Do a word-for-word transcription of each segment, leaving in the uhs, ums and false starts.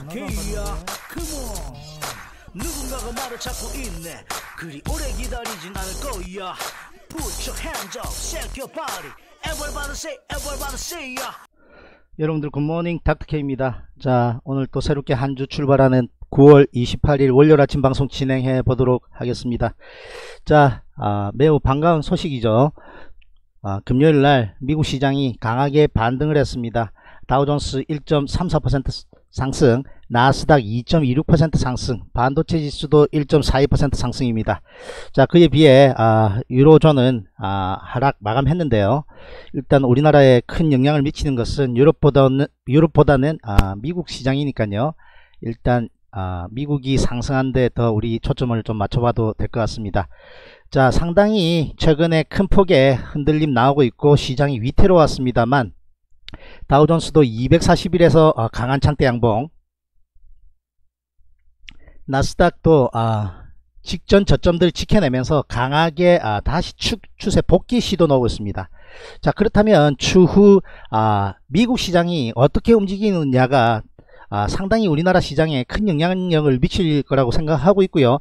닥터케이야 컴온. 누군가가 말을 찾고 있네. 그리 오래 기다리진 않을 거야. Put your hands up, shake your body. Everybody say, everybody say ya. 여러분들 굿모닝, 닥터케이입니다. 자, 오늘 또 새롭게 한 주 출발하는 구월 이십팔일 월요일 아침 방송 진행해 보도록 하겠습니다. 자, 아, 매우 반가운 소식이죠. 아, 금요일날 미국 시장이 강하게 반등을 했습니다. 다우존스 일 점 삼사 퍼센트 상승, 나스닥 이 점 이육 퍼센트 상승, 반도체 지수도 일 점 사이 퍼센트 상승입니다. 자, 그에 비해 아, 유로존은 아, 하락 마감했는데요. 일단 우리나라에 큰 영향을 미치는 것은 유럽보다는, 유럽보다는 아, 미국 시장이니까요. 일단 아, 미국이 상승한데 더 우리 초점을 좀 맞춰봐도 될 것 같습니다. 자, 상당히 최근에 큰 폭의 흔들림 나오고 있고 시장이 위태로웠습니다만 다우존스도 이백사십일에서 아, 강한 장대 양봉, 나스닥도 아, 직전 저점들 지켜내면서 강하게 아, 다시 추, 추세 복귀 시도 나오고 있습니다. 자, 그렇다면 추후 아, 미국 시장이 어떻게 움직이느냐가 아, 상당히 우리나라 시장에 큰 영향력을 미칠 거라고 생각하고 있고요.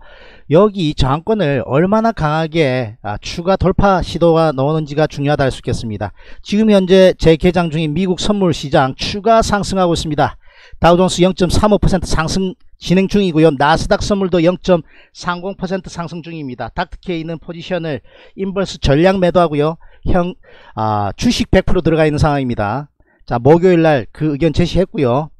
여기 저항권을 얼마나 강하게 아, 추가 돌파 시도가 나오는지가 중요하다 할 수 있겠습니다. 지금 현재 재개장 중인 미국 선물시장 추가 상승하고 있습니다. 다우존스 영 점 삼오 퍼센트 상승 진행 중이고요. 나스닥 선물도 영 점 삼공 퍼센트 상승 중입니다. 닥터케이 있는 포지션을 인버스 전량 매도하고요. 형, 아, 주식 백 퍼센트 들어가 있는 상황입니다. 자, 목요일날 그 의견 제시했고요.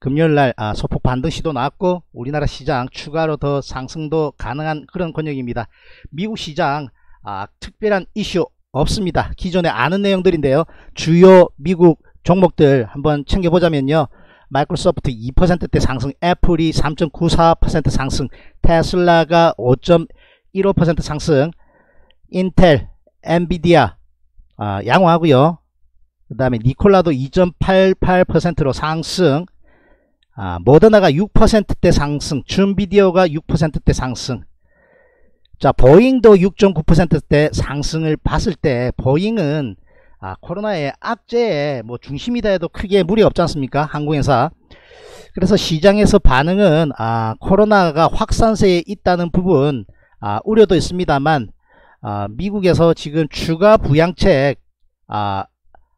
금요일날 아, 소폭 반등 시도 나왔고 우리나라 시장 추가로 더 상승도 가능한 그런 권역입니다. 미국 시장 아, 특별한 이슈 없습니다. 기존에 아는 내용들인데요. 주요 미국 종목들 한번 챙겨보자면요. 마이크로소프트 이 퍼센트대 상승, 애플이 삼 점 구사 퍼센트 상승, 테슬라가 오 점 일오 퍼센트 상승, 인텔, 엔비디아 아, 양호하고요. 그 다음에 니콜라도 이 점 팔팔 퍼센트로 상승, 아, 모더나가 육 퍼센트대 상승, 줌비디오가 육 퍼센트대 상승. 자, 보잉도 육 점 구 퍼센트대 상승을 봤을 때 보잉은 아, 코로나의 악재에 뭐 중심이다 해도 크게 무리 없지 않습니까? 항공회사. 그래서 시장에서 반응은 아, 코로나가 확산세에 있다는 부분 아, 우려도 있습니다만 아, 미국에서 지금 추가 부양책 아,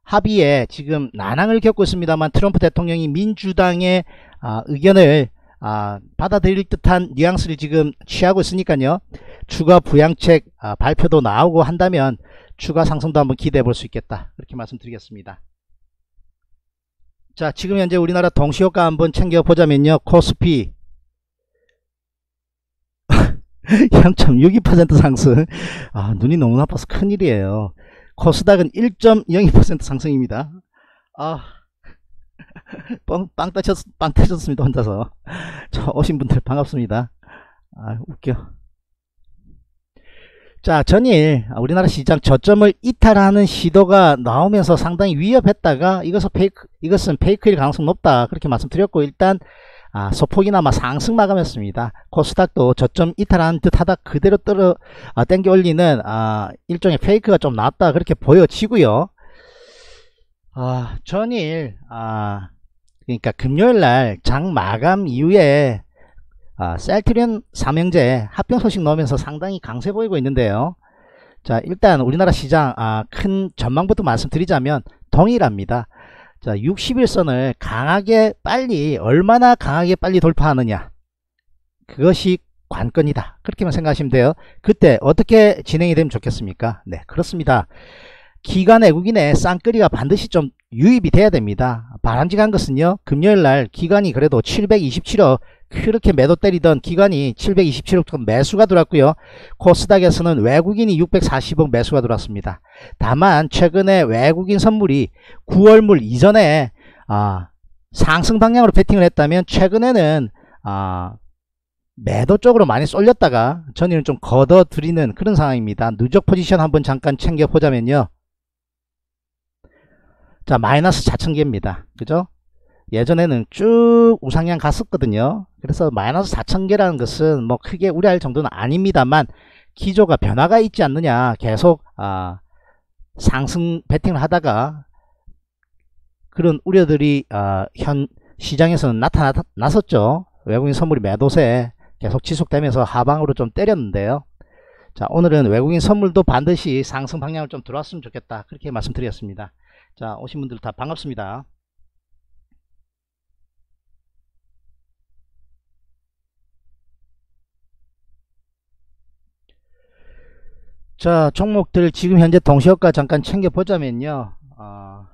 합의에 지금 난항을 겪고 있습니다만 트럼프 대통령이 민주당의 아, 의견을 아, 받아들일 듯한 뉘앙스를 지금 취하고 있으니까요. 추가 부양책 아, 발표도 나오고 한다면 추가 상승도 한번 기대해 볼 수 있겠다, 그렇게 말씀드리겠습니다. 자, 지금 현재 우리나라 동시효과 한번 챙겨보자면요. 코스피 영 점 육이 퍼센트 상승. 아, 눈이 너무 나빠서 큰일이에요. 코스닥은 일 점 영이 퍼센트 상승입니다. 아, 뻥, 빵 따셨, 빵 따셨습니다. 혼자서. 저 오신 분들 반갑습니다. 아, 웃겨. 자, 전일 우리나라 시장 저점을 이탈하는 시도가 나오면서 상당히 위협했다가 이것은 페이크, 이것은 페이크일 가능성 높다, 그렇게 말씀드렸고 일단 아, 소폭이나마 상승 마감했습니다. 코스닥도 저점 이탈하는 듯 하다 그대로 떨어, 아, 땡겨 올리는, 아, 일종의 페이크가 좀 나왔다, 그렇게 보여지고요. 아, 전일, 아, 그러니까 금요일날 장 마감 이후에, 아, 셀트리온 삼형제 합병 소식 나오면서 상당히 강세 보이고 있는데요. 자, 일단 우리나라 시장, 아, 큰 전망부터 말씀드리자면 동일합니다. 자, 육십일선을 강하게 빨리, 얼마나 강하게 빨리 돌파하느냐, 그것이 관건이다, 그렇게만 생각하시면 돼요. 그때 어떻게 진행이 되면 좋겠습니까? 네, 그렇습니다. 기관 외국인의 쌍끌이가 반드시 좀 유입이 돼야 됩니다. 바람직한 것은요, 금요일날 기관이 그래도 칠백이십칠억, 그렇게 매도 때리던 기관이 칠백이십칠억 좀 매수가 들어왔고요. 코스닥에서는 외국인이 육백사십억 매수가 들어왔습니다. 다만 최근에 외국인 선물이 구월물 이전에 아, 상승 방향으로 배팅을 했다면 최근에는 아, 매도 쪽으로 많이 쏠렸다가 전일은 좀 걷어들이는 그런 상황입니다. 누적 포지션 한번 잠깐 챙겨보자면요. 자, 마이너스 사천 개입니다. 그죠? 예전에는 쭉 우상향 갔었거든요. 그래서 마이너스 사천 개라는 것은 뭐 크게 우려할 정도는 아닙니다만 기조가 변화가 있지 않느냐, 계속 아, 상승 배팅을 하다가 그런 우려들이 아, 현 시장에서는 나타났었죠. 외국인 선물이 매도세 계속 지속되면서 하방으로 좀 때렸는데요. 자, 오늘은 외국인 선물도 반드시 상승 방향을 좀 들어왔으면 좋겠다, 그렇게 말씀드렸습니다. 자, 오신 분들 다 반갑습니다. 자, 종목들 지금 현재 동시효과 잠깐 챙겨보자면요, 어...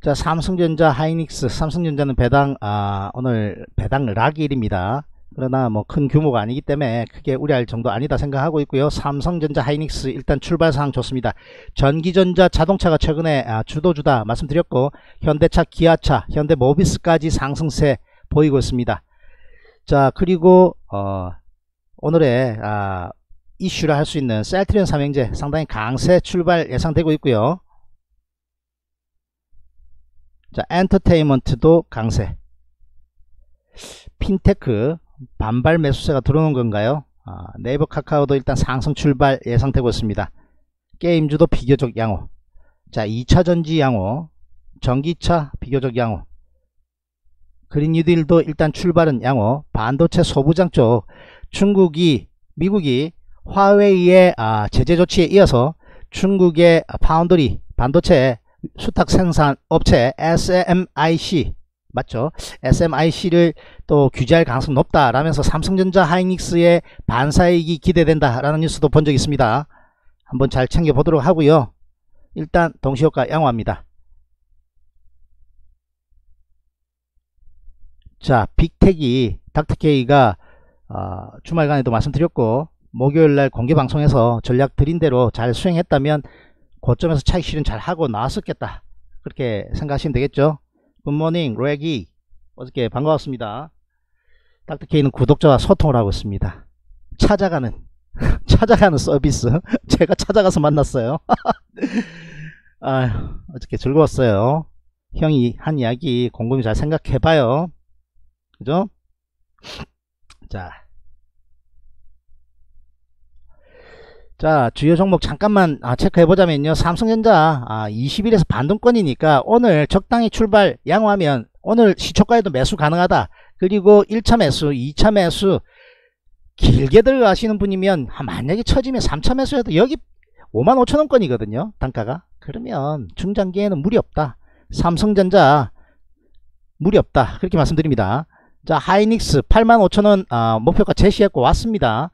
자, 삼성전자, 하이닉스. 삼성전자는 배당, 아, 오늘 배당 락일입니다. 그러나 뭐 큰 규모가 아니기 때문에 크게 우려할 정도 아니다 생각하고 있고요. 삼성전자, 하이닉스 일단 출발사항 좋습니다. 전기전자, 자동차가 최근에 아, 주도주다 말씀드렸고, 현대차, 기아차, 현대모비스까지 상승세 보이고 있습니다. 자, 그리고 어, 오늘의 아, 이슈라 할 수 있는 셀트리온 삼형제 상당히 강세 출발 예상되고 있고요. 자, 엔터테인먼트도 강세. 핀테크 반발 매수세가 들어오는 건가요? 아, 네이버, 카카오도 일단 상승 출발 예상되고 있습니다. 게임주도 비교적 양호. 자, 이차전지 양호, 전기차 비교적 양호, 그린뉴딜도 일단 출발은 양호. 반도체 소부장 쪽 중국이, 미국이 화웨이의 아, 제재 조치에 이어서 중국의 파운드리 반도체 수탁 생산 업체 에스엠아이씨, 맞죠? 에스엠아이씨를 또 규제할 가능성이 높다라면서 삼성전자, 하이닉스의 반사이익이 기대된다라는 뉴스도 본 적이 있습니다. 한번 잘 챙겨보도록 하고요. 일단 동시효과 양호합니다. 자, 빅텍이, 닥터케이가 어, 주말간에도 말씀드렸고 목요일날 공개방송에서 전략 드린대로 잘 수행했다면 고점에서 차익 실현 잘 하고 나왔었겠다, 그렇게 생각하시면 되겠죠. 굿모닝 레기, 어저께 반가웠습니다. 닥터케이는 구독자와 소통을 하고 있습니다. 찾아가는 찾아가는 서비스. 제가 찾아가서 만났어요. 아휴, 어저께 즐거웠어요. 형이 한 이야기 곰곰이 잘 생각해봐요, 그죠? 자, 자, 주요 종목 잠깐만 아, 체크해보자면요. 삼성전자 아, 이십일에서 반등권이니까 오늘 적당히 출발 양호하면 오늘 시초가에도 매수 가능하다. 그리고 일차 매수, 이차 매수 길게 들어가시는 분이면, 만약에 처지면 삼차 매수해도 여기 오만 오천원권이거든요 단가가. 그러면 중장기에는 무리 없다. 삼성전자 무리 없다, 그렇게 말씀드립니다. 자, 하이닉스 팔만 오천원 아, 목표가 제시했고 왔습니다.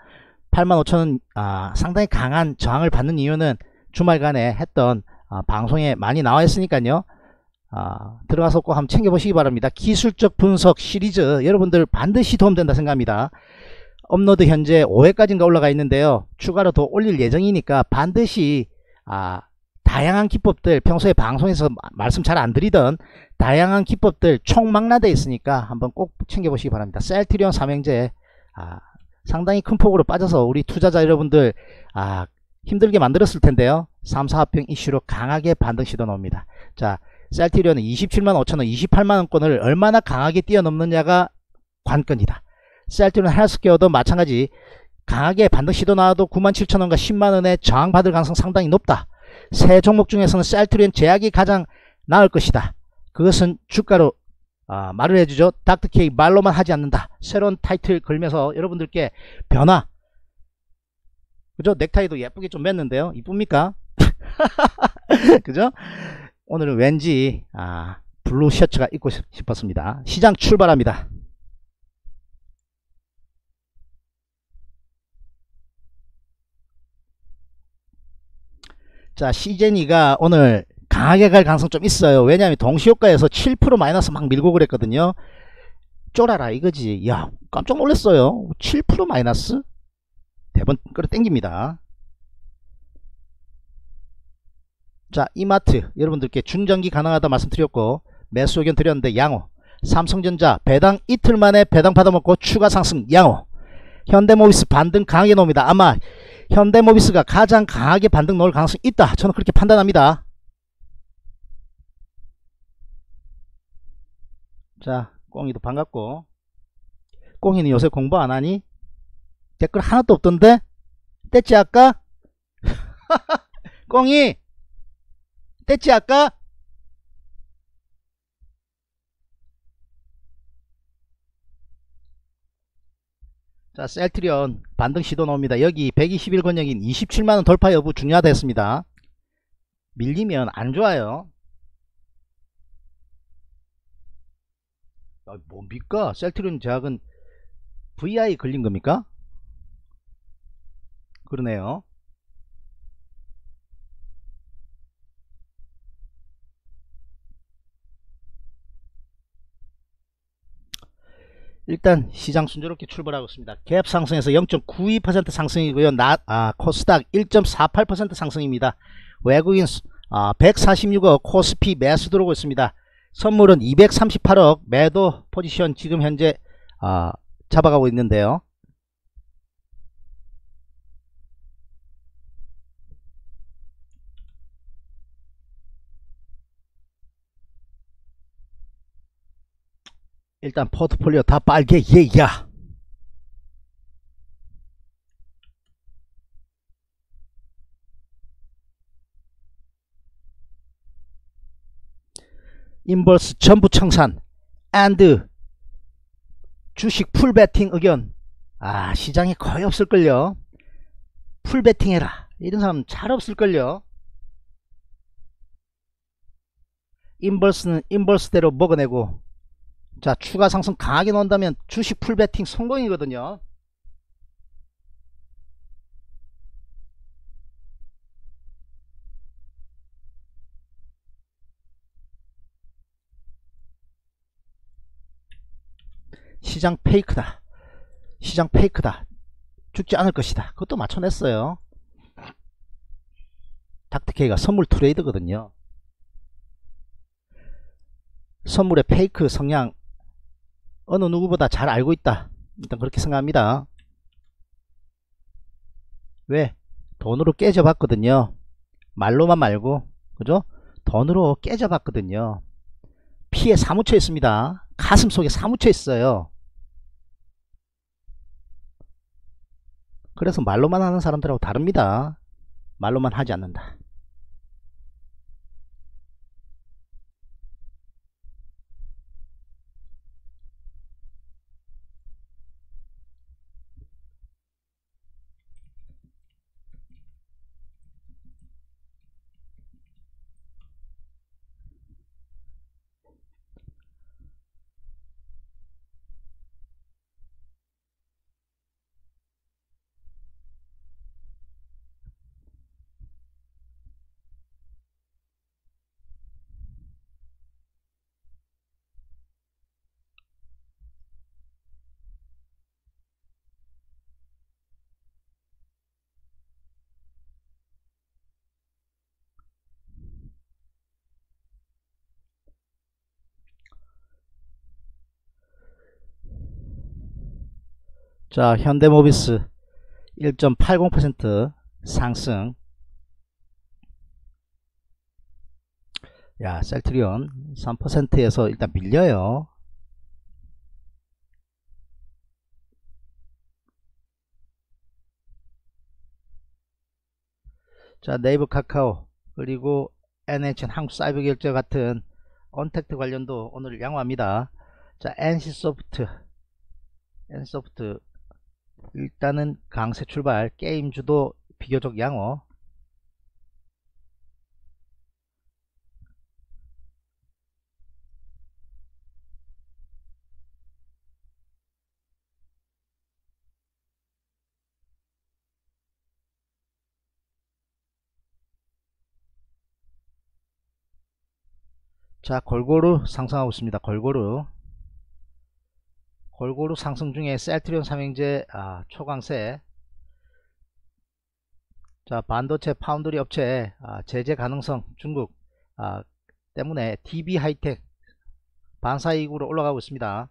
팔만 오천원 아, 상당히 강한 저항을 받는 이유는 주말간에 했던 아, 방송에 많이 나와 있으니까요. 아, 들어가서 꼭 한번 챙겨보시기 바랍니다. 기술적 분석 시리즈 여러분들 반드시 도움된다 생각합니다. 업로드 현재 오회까지인가 올라가 있는데요. 추가로 더 올릴 예정이니까 반드시 아, 다양한 기법들, 평소에 방송에서 말씀 잘 안 드리던 다양한 기법들 총망라되어 있으니까 한번 꼭 챙겨보시기 바랍니다. 셀트리온 삼형제 아, 상당히 큰 폭으로 빠져서 우리 투자자 여러분들 아, 힘들게 만들었을 텐데요. 삼사합병 이슈로 강하게 반등 시도 나옵니다. 자, 셀트리온은 이십칠만 오천원, 이십팔만원권을 얼마나 강하게 뛰어넘느냐가 관건이다. 셀트리온 헬스케어도 마찬가지, 강하게 반등 시도 나와도 구만 칠천원과 십만원에 저항받을 가능성 상당히 높다. 세 종목 중에서는 셀트리온 제약이 가장 나을 것이다. 그것은 주가로 아, 말을 해주죠. 닥터케이 말로만 하지 않는다. 새로운 타이틀 걸면서 여러분들께 변화, 그죠? 넥타이도 예쁘게 좀 맸는데요, 이쁩니까? 그죠? 오늘은 왠지 아, 블루 셔츠가 입고 싶었습니다. 시장 출발합니다. 자, 씨젠이가 오늘 강하게 갈 가능성 좀 있어요. 왜냐하면 동시효과에서 칠 퍼센트 마이너스 막 밀고 그랬거든요. 쫄아라 이거지. 야, 깜짝 놀랐어요. 칠 퍼센트 마이너스? 대번 끌어 땡깁니다. 자, 이마트 여러분들께 중장기 가능하다 말씀드렸고 매수 의견 드렸는데 양호. 삼성전자 배당 이틀 만에 배당 받아먹고 추가 상승 양호. 현대모비스 반등 강하게 나옵니다. 아마 현대모비스가 가장 강하게 반등 넣을 가능성이 있다, 저는 그렇게 판단합니다. 자, 꽁이도 반갑고. 꽁이는 요새 공부 안하니? 댓글 하나도 없던데? 뗐지 아까? 꽁이 뗐지 아까? 자, 셀트리온 반등 시도 나옵니다. 여기 백이십일 권역인 이십칠만 원 돌파 여부 중요하다 했습니다. 밀리면 안 좋아요. 아, 뭡니까? 셀트리온 제약은 브이아이 걸린 겁니까? 그러네요. 일단 시장 순조롭게 출발하고 있습니다. 갭 상승에서 영 점 구이 퍼센트 상승이고요. 나, 아, 코스닥 일 점 사팔 퍼센트 상승입니다. 외국인 아, 백사십육 억 코스피 매수 들어오고 있습니다. 선물은 이백삼십팔 억 매도 포지션 지금 현재 아, 잡아가고 있는데요. 일단 포트폴리오 다 빨개. 예야. 인버스 전부 청산 and 주식 풀배팅 의견. 아, 시장에 거의 없을걸요. 풀배팅 해라 이런 사람 잘 없을걸요. 인버스는 인버스대로 먹어내고, 자, 추가 상승 강하게 나온다면 주식 풀배팅 성공이거든요. 시장 페이크다. 시장 페이크다. 죽지 않을 것이다. 그것도 맞춰냈어요. 닥터케이가 선물 트레이드거든요. 선물의 페이크 성향 어느 누구보다 잘 알고 있다. 일단 그렇게 생각합니다. 왜? 돈으로 깨져봤거든요. 말로만 말고, 그죠? 돈으로 깨져봤거든요. 피에 사무쳐 있습니다. 가슴 속에 사무쳐 있어요. 그래서 말로만 하는 사람들하고 다릅니다. 말로만 하지 않는다. 자, 현대모비스 일 점 팔공 퍼센트 상승. 야, 셀트리온 삼 퍼센트에서 일단 밀려요. 자, 네이버, 카카오, 그리고 엔에이치엔, 한국사이버결제 같은 언택트 관련도 오늘 양호합니다. 자, 엔씨소프트, 엔소프트 일단은 강세 출발. 게임주도 비교적 양호. 자, 골고루 상승하고 있습니다. 골고루 골고루 상승 중에 셀트리온 삼형제 아, 초강세. 자, 반도체 파운드리 업체 아, 제재 가능성 중국 아, 때문에 디비하이텍 반사이익으로 올라가고 있습니다.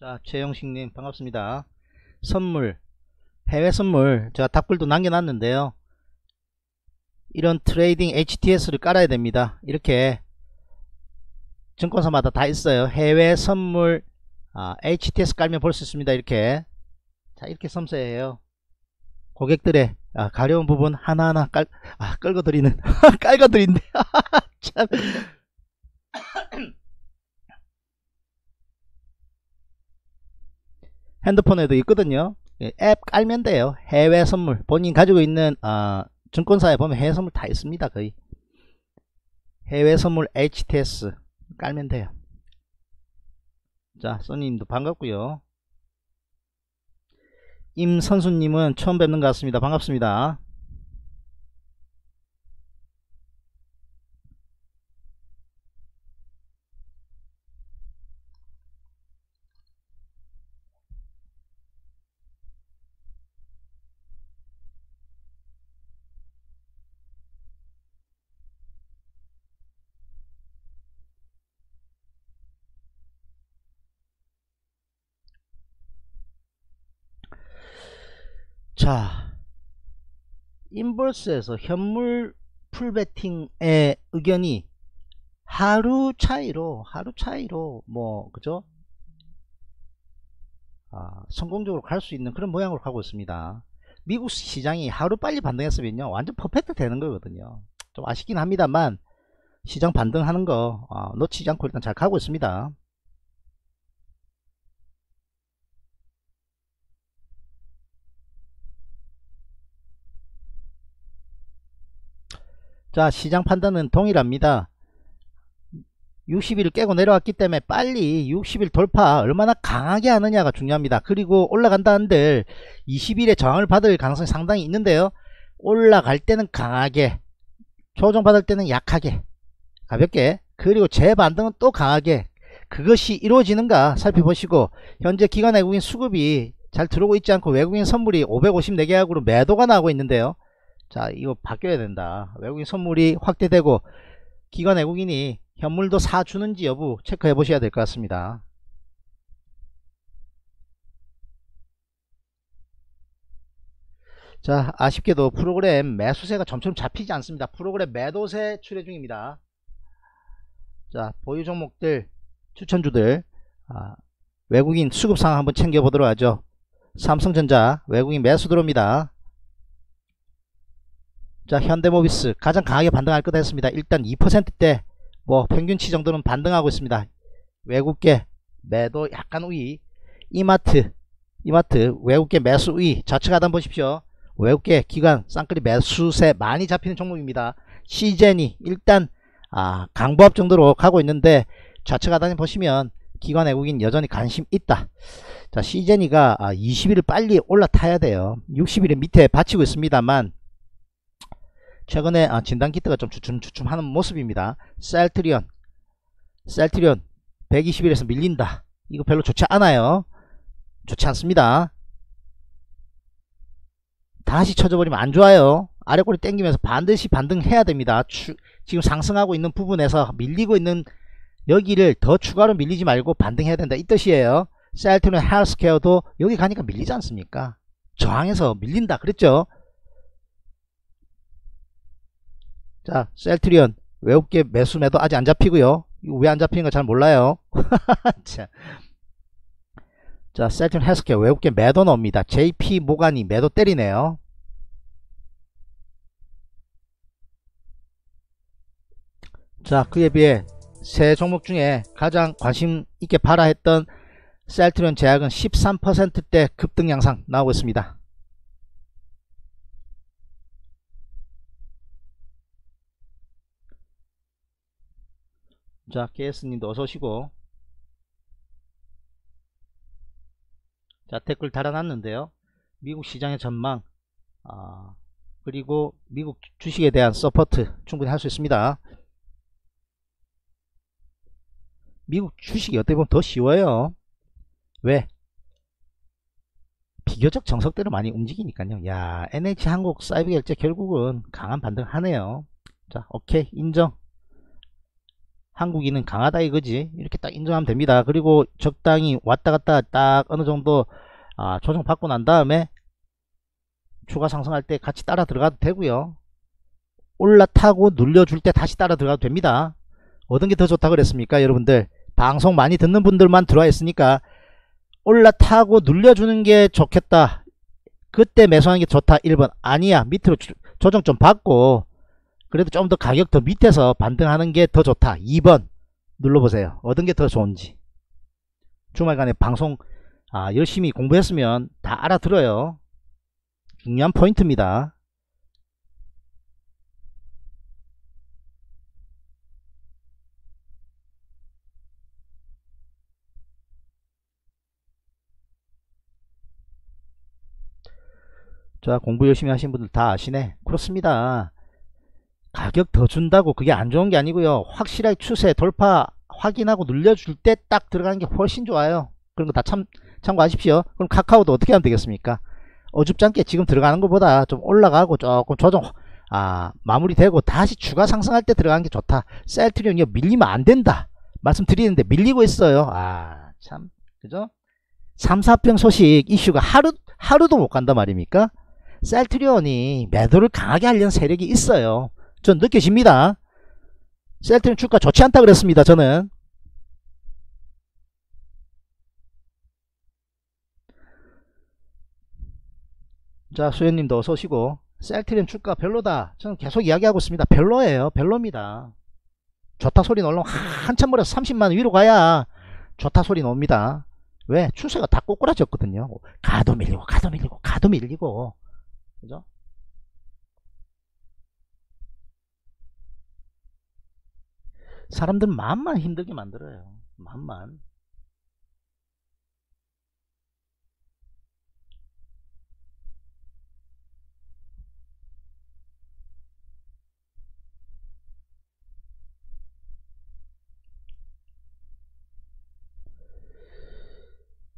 자, 최영식님 반갑습니다. 선물 해외 선물 제가 답글도 남겨놨는데요. 이런 트레이딩 에이치티에스를 깔아야 됩니다. 이렇게 증권사마다 다 있어요. 해외 선물 아, 에이치티에스 깔면 볼 수 있습니다. 이렇게 자 이렇게 섬세해요. 고객들의 아, 가려운 부분 하나하나 깔, 아, 끌어드리는 깔거드린데 참. 핸드폰에도 있거든요. 앱 깔면 돼요. 해외 선물 본인 가지고 있는 아, 증권사에 보면 해외 선물 다 있습니다. 거의 해외 선물 에이치티에스 깔면 돼요. 자 써니님도 반갑고요. 임선수님은 처음 뵙는 것 같습니다. 반갑습니다. 자, 인버스에서 현물 풀베팅의 의견이 하루 차이로 하루 차이로 뭐 그죠? 아, 성공적으로 갈 수 있는 그런 모양으로 가고 있습니다. 미국 시장이 하루 빨리 반등했으면요 완전 퍼펙트 되는 거거든요. 좀 아쉽긴 합니다만 시장 반등하는 거 아, 놓치지 않고 일단 잘 가고 있습니다. 자 시장 판단은 동일합니다. 육십 일 깨고 내려왔기 때문에 빨리 육십 일 돌파 얼마나 강하게 하느냐가 중요합니다. 그리고 올라간다 한들 이십 일에 저항을 받을 가능성이 상당히 있는데요. 올라갈 때는 강하게, 조정 받을 때는 약하게 가볍게, 그리고 재반등은 또 강하게, 그것이 이루어지는가 살펴보시고 현재 기관 외국인 수급이 잘 들어오고 있지 않고 외국인 선물이 오백오십사 계약으로 매도가 나오고 있는데요. 자 이거 바뀌어야 된다. 외국인 선물이 확대되고 기관 외국인이 현물도 사주는지 여부 체크해 보셔야 될 것 같습니다. 자 아쉽게도 프로그램 매수세가 점점 잡히지 않습니다. 프로그램 매도세 출회 중입니다. 자 보유 종목들 추천주들 아, 외국인 수급 상황 한번 챙겨 보도록 하죠. 삼성전자 외국인 매수 들어옵니다. 자 현대모비스 가장 강하게 반등할 거다 했습니다. 일단 이 퍼센트대 뭐 평균치 정도는 반등하고 있습니다. 외국계 매도 약간 우위. 이마트 이마트 외국계 매수 우위. 좌측 하단 보십시오. 외국계 기관 쌍끌이 매수세 많이 잡히는 종목입니다. 씨젠이 일단 아, 강보합 정도로 가고 있는데 좌측 하단에 보시면 기관 외국인 여전히 관심 있다. 자 씨젠이가 아, 이십 일을 빨리 올라타야 돼요. 육십 일에 밑에 받치고 있습니다만 최근에 진단키트가 좀 주춤주춤하는 모습입니다. 셀트리온 셀트리온 백이십 일에서 밀린다. 이거 별로 좋지 않아요. 좋지 않습니다. 다시 쳐져버리면 안 좋아요. 아래꼬리 땡기면서 반드시 반등해야 됩니다. 추, 지금 상승하고 있는 부분에서 밀리고 있는 여기를 더 추가로 밀리지 말고 반등해야 된다 이 뜻이에요. 셀트리온 헬스케어도 여기 가니까 밀리지 않습니까? 저항에서 밀린다 그랬죠. 자 셀트리온 외국계 매수 매도 아직 안 잡히고요. 이거 왜 안 잡히는가 잘 몰라요. 자 셀트리온 헬스케어 외국계 매도 나옵니다. 제이피 모간이 매도 때리네요. 자 그에 비해 세 종목 중에 가장 관심 있게 봐라 했던 셀트리온 제약은 십삼 퍼센트대 급등 양상 나오고 있습니다. 자, 케이에스님도 어서오시고. 자, 댓글 달아놨는데요. 미국 시장의 전망, 아, 그리고 미국 주식에 대한 서포트 충분히 할 수 있습니다. 미국 주식이 어떻게 보면 더 쉬워요. 왜? 비교적 정석대로 많이 움직이니까요. 야, 엔에이치 한국사이버결제 결국은 강한 반등하네요. 자, 오케이, 인정. 한국인은 강하다 이거지. 이렇게 딱 인정하면 됩니다. 그리고 적당히 왔다갔다 딱 어느정도 아, 조정받고 난 다음에 추가 상승할 때 같이 따라 들어가도 되고요. 올라타고 눌려줄 때 다시 따라 들어가도 됩니다. 어떤 게 더 좋다 그랬습니까? 여러분들 방송 많이 듣는 분들만 들어와 있으니까 올라타고 눌려주는 게 좋겠다, 그때 매수하는 게 좋다, 일 번. 아니야, 밑으로 조정 좀 받고 그래도 좀 더 가격 더 밑에서 반등하는 게 더 좋다, 이 번. 눌러보세요. 어떤 게 더 좋은지. 주말간에 방송 아, 열심히 공부했으면 다 알아들어요. 중요한 포인트입니다. 자, 공부 열심히 하신 분들 다 아시네. 그렇습니다. 가격 더 준다고 그게 안 좋은 게 아니고요, 확실하게 추세 돌파 확인하고 눌려줄 때 딱 들어가는 게 훨씬 좋아요. 그런 거 다 참, 참고하십시오. 그럼 카카오도 어떻게 하면 되겠습니까? 어줍지 않게 지금 들어가는 것보다 좀 올라가고 조금 조정 아 마무리되고 다시 추가 상승할 때 들어가는 게 좋다. 셀트리온이 밀리면 안 된다 말씀드리는데 밀리고 있어요. 아 참, 그죠? 삼사평 소식 이슈가 하루, 하루도 못 간다 말입니까? 셀트리온이 매도를 강하게 하려는 세력이 있어요. 전 느껴집니다. 셀트리온 주가 좋지 않다 그랬습니다. 저는 자 수현님도 어서 오시고. 셀트리온 주가 별로다 저는 계속 이야기하고 있습니다. 별로예요. 별로입니다. 좋다 소리 나오려면 한참 벌어서 삼십만 원 위로 가야 좋다 소리 나옵니다. 왜? 추세가 다 꼬꾸라졌거든요. 가도 밀리고 가도 밀리고 가도 밀리고, 그죠? 사람들 마음만 힘들게 만들어요. 마음만.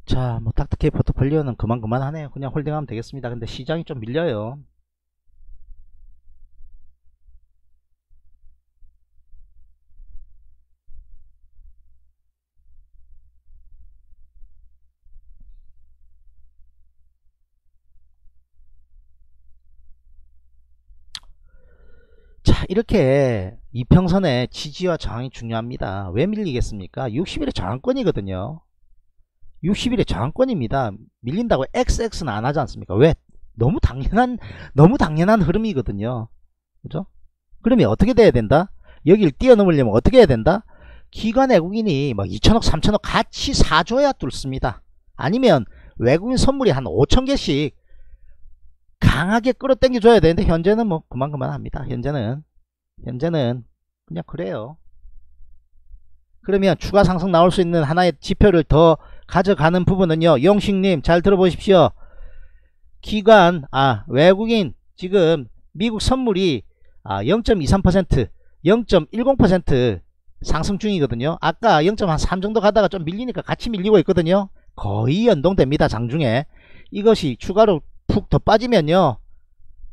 자, 뭐 닥터케이 포트폴리오는 그만 그만 하네요. 그냥 홀딩하면 되겠습니다. 근데 시장이 좀 밀려요. 이렇게 이평선의 지지와 저항이 중요합니다. 왜 밀리겠습니까? 육십 일의 저항권이거든요. 육십 일의 저항권입니다. 밀린다고 엑스엑스는 안 하지 않습니까? 왜? 너무 당연한 너무 당연한 흐름이거든요. 그죠? 그러면 어떻게 돼야 된다? 여기를 뛰어넘으려면 어떻게 해야 된다? 기관 외국인이 막 이천억 삼천억 같이 사줘야 뚫습니다. 아니면 외국인 선물이 한 오천 개씩 강하게 끌어당겨 줘야 되는데 현재는 뭐 그만 그만 합니다. 현재는 현재는 그냥 그래요. 그러면 추가 상승 나올 수 있는 하나의 지표를 더 가져가는 부분은요, 용식님 잘 들어보십시오. 기관 아 외국인 지금 미국 선물이 아, 영 점 이삼 퍼센트 영 점 일공 퍼센트 상승 중이거든요. 아까 영 점 삼 정도 가다가 좀 밀리니까 같이 밀리고 있거든요. 거의 연동됩니다. 장중에 이것이 추가로 푹 더 빠지면요,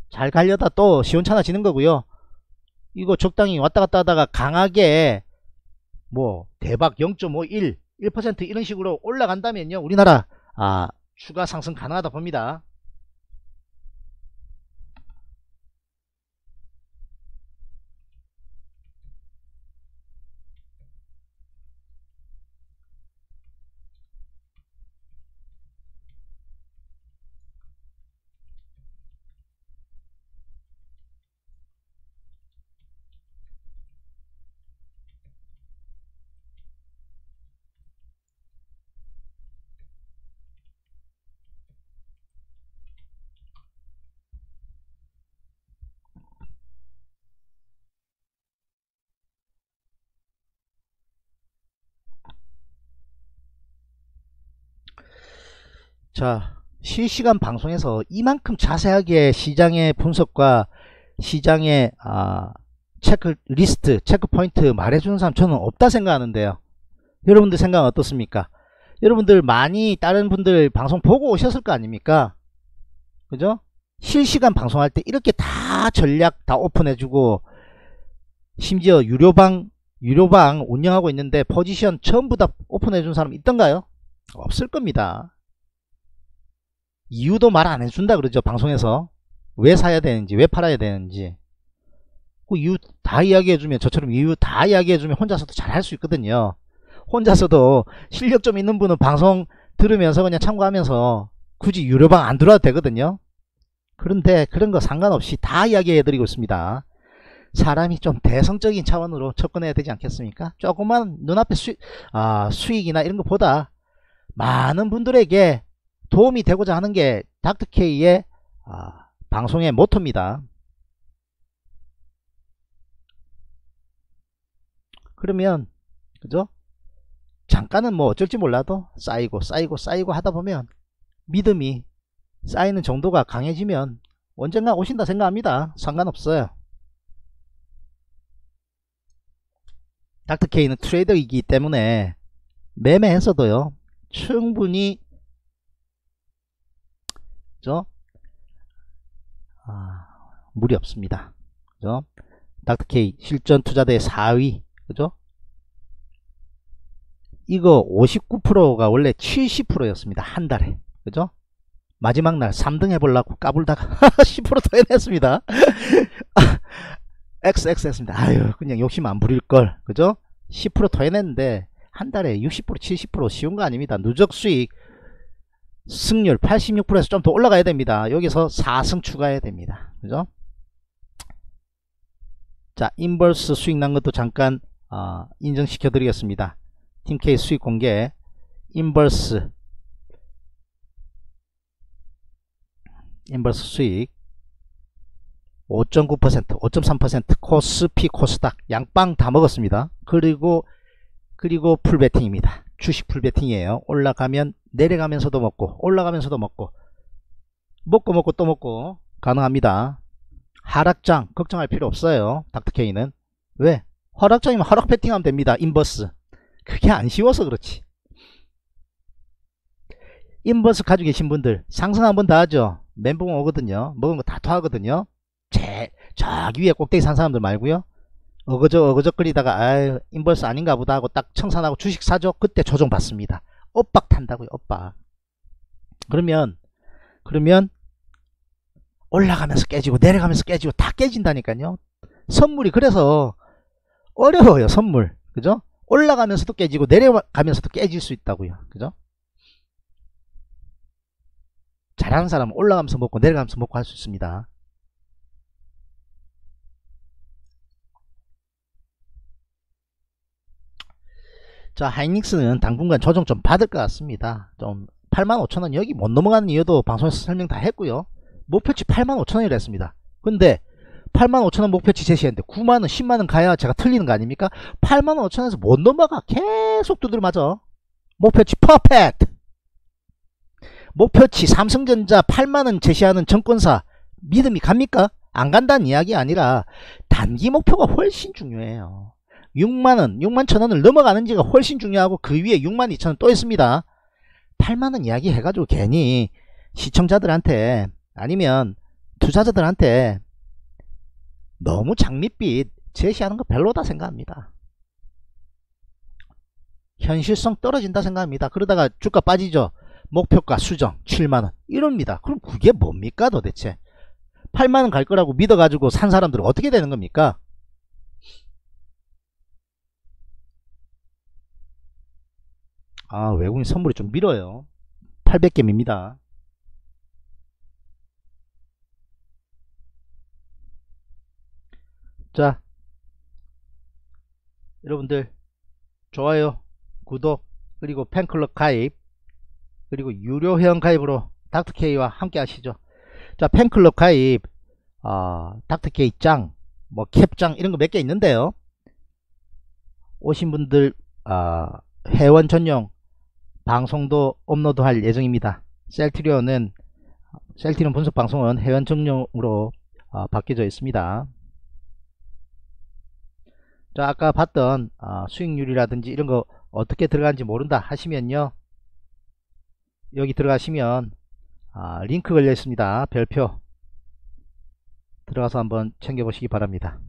잘 가려다 또 시원찮아지는 거고요. 이거 적당히 왔다갔다 하다가 강하게 뭐 대박 영 점 오일 일 퍼센트 이런 식으로 올라간다면요, 우리나라 아 추가 상승 가능하다 봅니다. 자, 실시간 방송에서 이만큼 자세하게 시장의 분석과 시장의 아, 체크리스트, 체크포인트 말해주는 사람 저는 없다 생각하는데요. 여러분들 생각은 어떻습니까? 여러분들 많이 다른 분들 방송 보고 오셨을 거 아닙니까? 그죠? 실시간 방송할 때 이렇게 다 전략 다 오픈해주고, 심지어 유료방 유료방 운영하고 있는데 포지션 전부 다 오픈해준 사람 있던가요? 없을 겁니다. 이유도 말 안 해준다 그러죠. 방송에서 왜 사야 되는지 왜 팔아야 되는지. 자꾸 이유 다 이야기해주면, 저처럼 이유 다 이야기해주면 혼자서도 잘 할 수 있거든요. 혼자서도 실력 좀 있는 분은 방송 들으면서 그냥 참고하면서 굳이 유료방 안 들어와도 되거든요. 그런데 그런 거 상관없이 다 이야기해드리고 있습니다. 사람이 좀 대성적인 차원으로 접근해야 되지 않겠습니까? 조금만 눈앞에 수익, 아, 수익이나 이런 것보다 많은 분들에게 도움이 되고자 하는 게 닥터케이의 아, 방송의 모토입니다. 그러면 그죠? 잠깐은 뭐 어쩔지 몰라도 쌓이고 쌓이고 쌓이고 하다 보면 믿음이 쌓이는 정도가 강해지면 언젠가 오신다 생각합니다. 상관없어요. 닥터케이는 트레이더이기 때문에 매매했어도요 충분히 그죠? 아, 무리 없습니다. 그죠? 닥터케이 실전투자대 사 위 그죠? 이거 오십구 퍼센트가 원래 칠십 퍼센트 였습니다. 한 달에 그죠? 마지막 날 삼 등 해보려고 까불다가 십 퍼센트 더 해냈습니다. 엑스 엑스 했습니다. 아유, 그냥 욕심 안 부릴걸. 그죠? 십 퍼센트 더 해냈는데, 한 달에 육십 퍼센트, 칠십 퍼센트 쉬운 거 아닙니다. 누적 수익, 승률 팔십육 퍼센트에서 좀 더 올라가야 됩니다. 여기서 사 승 추가해야 됩니다. 그죠? 자, 인버스 수익 난 것도 잠깐, 어, 인정시켜 드리겠습니다. 팀케이 수익 공개, 인버스, 인버스 수익, 오 점 구 퍼센트, 오 점 삼 퍼센트, 코스피, 코스닥 양빵 다 먹었습니다. 그리고 그리고 풀베팅입니다. 주식 풀베팅이에요. 올라가면 내려가면서도 먹고 올라가면서도 먹고 먹고 먹고 또 먹고 가능합니다. 하락장 걱정할 필요 없어요. 닥터케이는. 왜? 하락장이면 하락 베팅하면 됩니다. 인버스. 그게 안 쉬워서 그렇지. 인버스 가지고 계신 분들 상승 한번 더 하죠. 멘붕 오거든요. 먹은 거 다 토하거든요. 제, 저기 위에 꼭대기 산 사람들 말고요. 어거저 어거저거리다가 아유 인버스 아닌가 보다 하고 딱 청산하고 주식 사죠. 그때 조정 받습니다. 엇박 탄다고요. 엇박. 그러면 그러면 올라가면서 깨지고 내려가면서 깨지고 다 깨진다니까요. 선물이 그래서 어려워요. 선물. 그죠? 올라가면서도 깨지고 내려가면서도 깨질 수 있다고요. 그죠? 잘하는 사람은 올라가면서 먹고 내려가면서 먹고 할 수 있습니다. 자, 하이닉스는 당분간 조정 좀 받을 것 같습니다. 좀 팔만 오천 원 여기 못 넘어가는 이유도 방송에서 설명 다 했고요. 목표치 팔만 오천 원이라 했습니다. 근데 팔만 오천 원 목표치 제시했는데 구만 원, 십만 원 가야 제가 틀리는 거 아닙니까? 팔만 오천 원에서 못 넘어가. 계속 두드려 맞아. 목표치 퍼펙트. 목표치 삼성전자 팔만 원 제시하는 정권사 믿음이 갑니까? 안 간다는 이야기 아니라 단기 목표가 훨씬 중요해요. 육만 원, 육만 천 원을 넘어가는지가 훨씬 중요하고 그 위에 육만 이천 원 또 있습니다. 팔만 원 이야기 해가지고 괜히 시청자들한테 아니면 투자자들한테 너무 장밋빛 제시하는 거 별로다 생각합니다. 현실성 떨어진다 생각합니다. 그러다가 주가 빠지죠. 목표가 수정 칠만 원 이럽니다. 그럼 그게 뭡니까 도대체? 팔만 원 갈 거라고 믿어가지고 산 사람들은 어떻게 되는 겁니까? 아, 외국인 선물이 좀 밀어요. 팔백 개입니다. 자, 여러분들 좋아요, 구독, 그리고 팬클럽 가입, 그리고 유료회원 가입으로 닥터케이와 함께 하시죠. 자, 팬클럽 가입, 어, 닥터케이 짱, 뭐 캡짱 이런 거 몇 개 있는데요. 오신 분들 어, 회원 전용 방송도 업로드할 예정입니다. 셀트리온은 셀트리온 분석 방송은 회원 전용으로 어, 바뀌어져 있습니다. 자, 아까 봤던 어, 수익률이라든지 이런 거 어떻게 들어가는지 모른다 하시면요. 여기 들어가시면 어, 링크 걸려 있습니다. 별표 들어가서 한번 챙겨 보시기 바랍니다.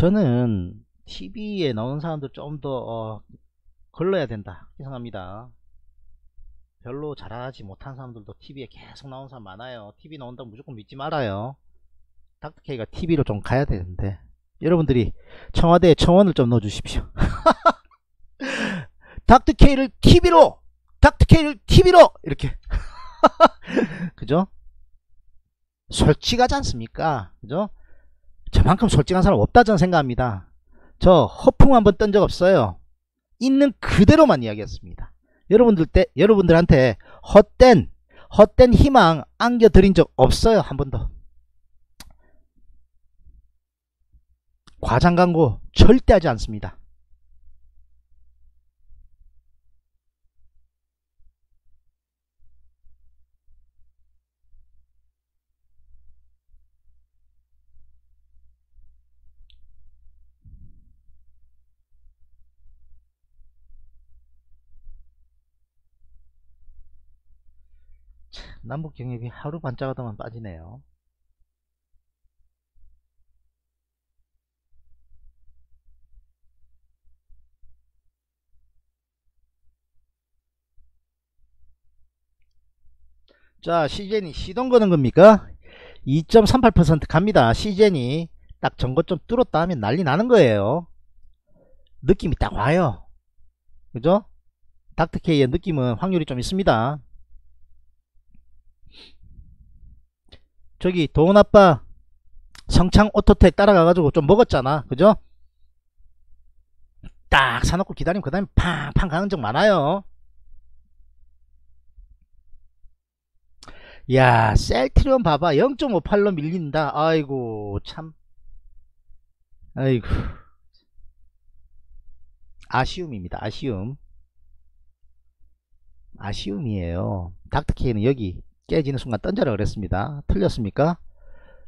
저는 티비에 나오는 사람들 좀 더 어, 걸러야 된다 생각합니다. 별로 잘하지 못한 사람들도 티비에 계속 나온 사람 많아요. 티비 나온다면 무조건 믿지 말아요. 닥터케이가 티비로 좀 가야 되는데 여러분들이 청와대에 청원을 좀 넣어주십시오. 닥터케이를 티비로! 닥터케이를 티비로! 이렇게. 그죠? 솔직하지 않습니까? 그죠? 저만큼 솔직한 사람 없다 저는 생각합니다. 저 허풍 한번 떤 적 없어요. 있는 그대로만 이야기했습니다. 여러분들 때, 여러분들한테 헛된, 헛된 희망 안겨드린 적 없어요. 한 번도. 과장 광고 절대 하지 않습니다. 남북 경협이 하루 반짝하다만 빠지네요. 자, 씨젠이 시동 거는 겁니까? 이 점 삼팔 퍼센트 갑니다. 씨젠이 딱 전고점 뚫었다 하면 난리 나는 거예요. 느낌이 딱 와요. 그죠? 닥터케이의 느낌은 확률이 좀 있습니다. 저기 도훈아빠 성창 오토텍 따라가가지고 좀 먹었잖아. 그죠? 딱 사놓고 기다리면 그 다음에 팡팡 가는 적 많아요. 야, 셀트리온 봐봐. 영 점 오팔로 밀린다. 아이고 참, 아이고 아쉬움입니다. 아쉬움, 아쉬움이에요. 닥터케이는 여기 깨지는 순간 던지라 그랬습니다. 틀렸습니까?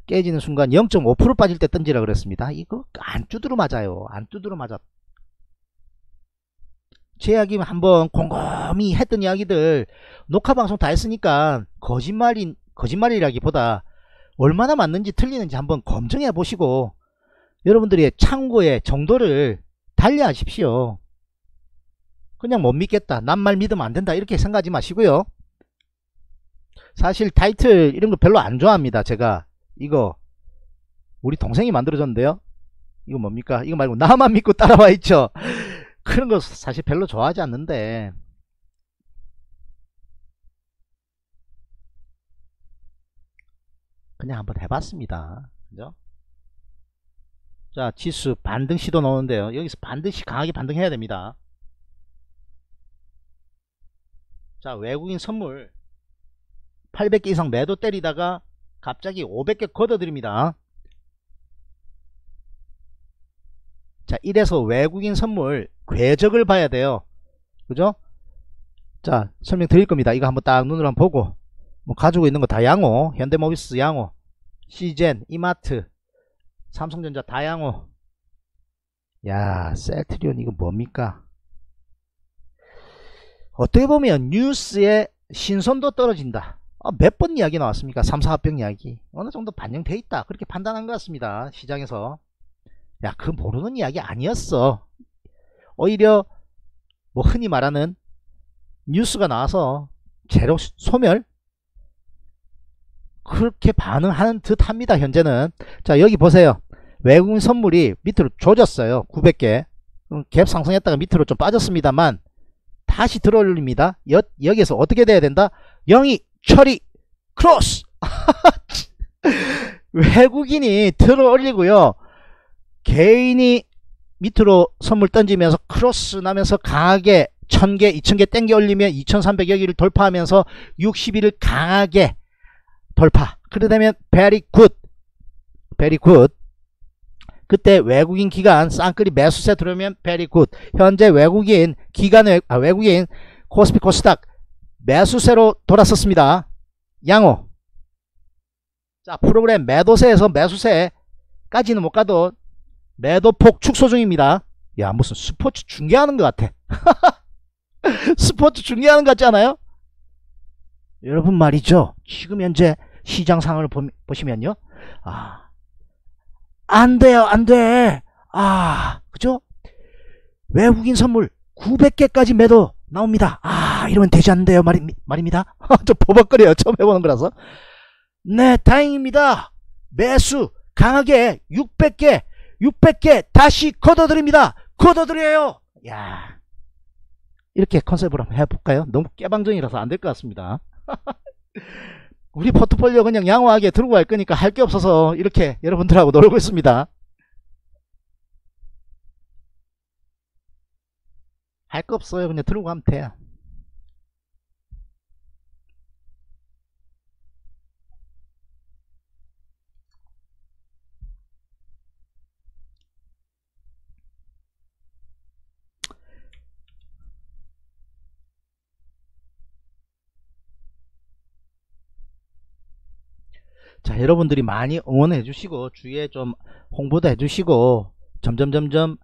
깨지는 순간 영 점 오 퍼센트 빠질 때 던지라 그랬습니다. 이거 안 두드러 맞아요. 안 두드러 맞아. 제 이야기 한번 곰곰이 했던 이야기들 녹화방송 다 했으니까 거짓말인, 거짓말이라기보다 얼마나 맞는지 틀리는지 한번 검증해 보시고 여러분들의 참고의 정도를 달리하십시오. 그냥 못 믿겠다, 남 말 믿으면 안 된다 이렇게 생각하지 마시고요. 사실 타이틀 이런거 별로 안 좋아합니다. 제가 이거 우리 동생이 만들어줬는데요. 이거 뭡니까? 이거 말고 나만 믿고 따라와 있죠. 그런거 사실 별로 좋아하지 않는데 그냥 한번 해봤습니다. 그죠? 자, 지수 반등 시도 넣었는데요. 여기서 반드시 강하게 반등해야 됩니다. 자, 외국인 선물 팔백 개 이상 매도 때리다가 갑자기 오백 개 걷어드립니다. 자, 이래서 외국인 선물 궤적을 봐야 돼요. 그죠? 자, 설명 드릴 겁니다. 이거 한번 딱 눈으로 한번 보고, 뭐 가지고 있는 거 다 양호. 현대모비스 양호, 씨젠, 이마트, 삼성전자 다 양호. 야, 셀트리온 이거 뭡니까? 어떻게 보면 뉴스에 신선도 떨어진다. 아, 몇 번 이야기 나왔습니까? 삼사합병 이야기 어느 정도 반영돼 있다 그렇게 판단한 것 같습니다. 시장에서. 야, 그 모르는 이야기 아니었어. 오히려 뭐 흔히 말하는 뉴스가 나와서 제로 소멸 그렇게 반응하는 듯 합니다. 현재는. 자, 여기 보세요. 외국인 선물이 밑으로 조졌어요. 구백 개 갭 상승했다가 밑으로 좀 빠졌습니다만 다시 들어올립니다. 여, 여기에서 어떻게 돼야 된다? 영이 처리 크로스. 외국인이 들어올리고요, 개인이 밑으로 선물 던지면서 크로스 나면서 강하게 천 개 이천 개 땡겨 올리면 이천삼백 여기를 돌파하면서 육십 일을 강하게 돌파. 그러다면 베리 굿, 베리 굿. 그때 외국인 기관 쌍끌이 매수세 들어오면 베리 굿. 현재 외국인 기관, 아, 외국인 코스피 코스닥 매수세로 돌았었습니다. 양호. 자, 프로그램 매도세에서 매수세까지는 못 가도 매도폭 축소 중입니다. 야, 무슨 스포츠 중계하는 것 같아. 스포츠 중계하는 것 같지 않아요? 여러분 말이죠. 지금 현재 시장 상황을 보시면요. 아, 안 돼요, 안 돼. 아, 그죠? 외국인 선물 구백 개까지 매도 나옵니다. 아, 이러면 되지 않는데요. 말이, 말입니다. 저 버벅거려요. 처음 해보는 거라서. 네, 다행입니다. 매수 강하게 육백 개, 육백 개 다시 걷어드립니다. 걷어드려요. 야, 이렇게 컨셉으로 한번 해볼까요? 너무 깨방정이라서 안 될 것 같습니다. 우리 포트폴리오 그냥 양호하게 들고 갈 거니까 할 게 없어서 이렇게 여러분들하고 놀고 있습니다. 할 거 없어요. 그냥 들고 가면 돼요. 자, 여러분들이 많이 응원해 주시고 주위에 좀 홍보도 해 주시고 점점점점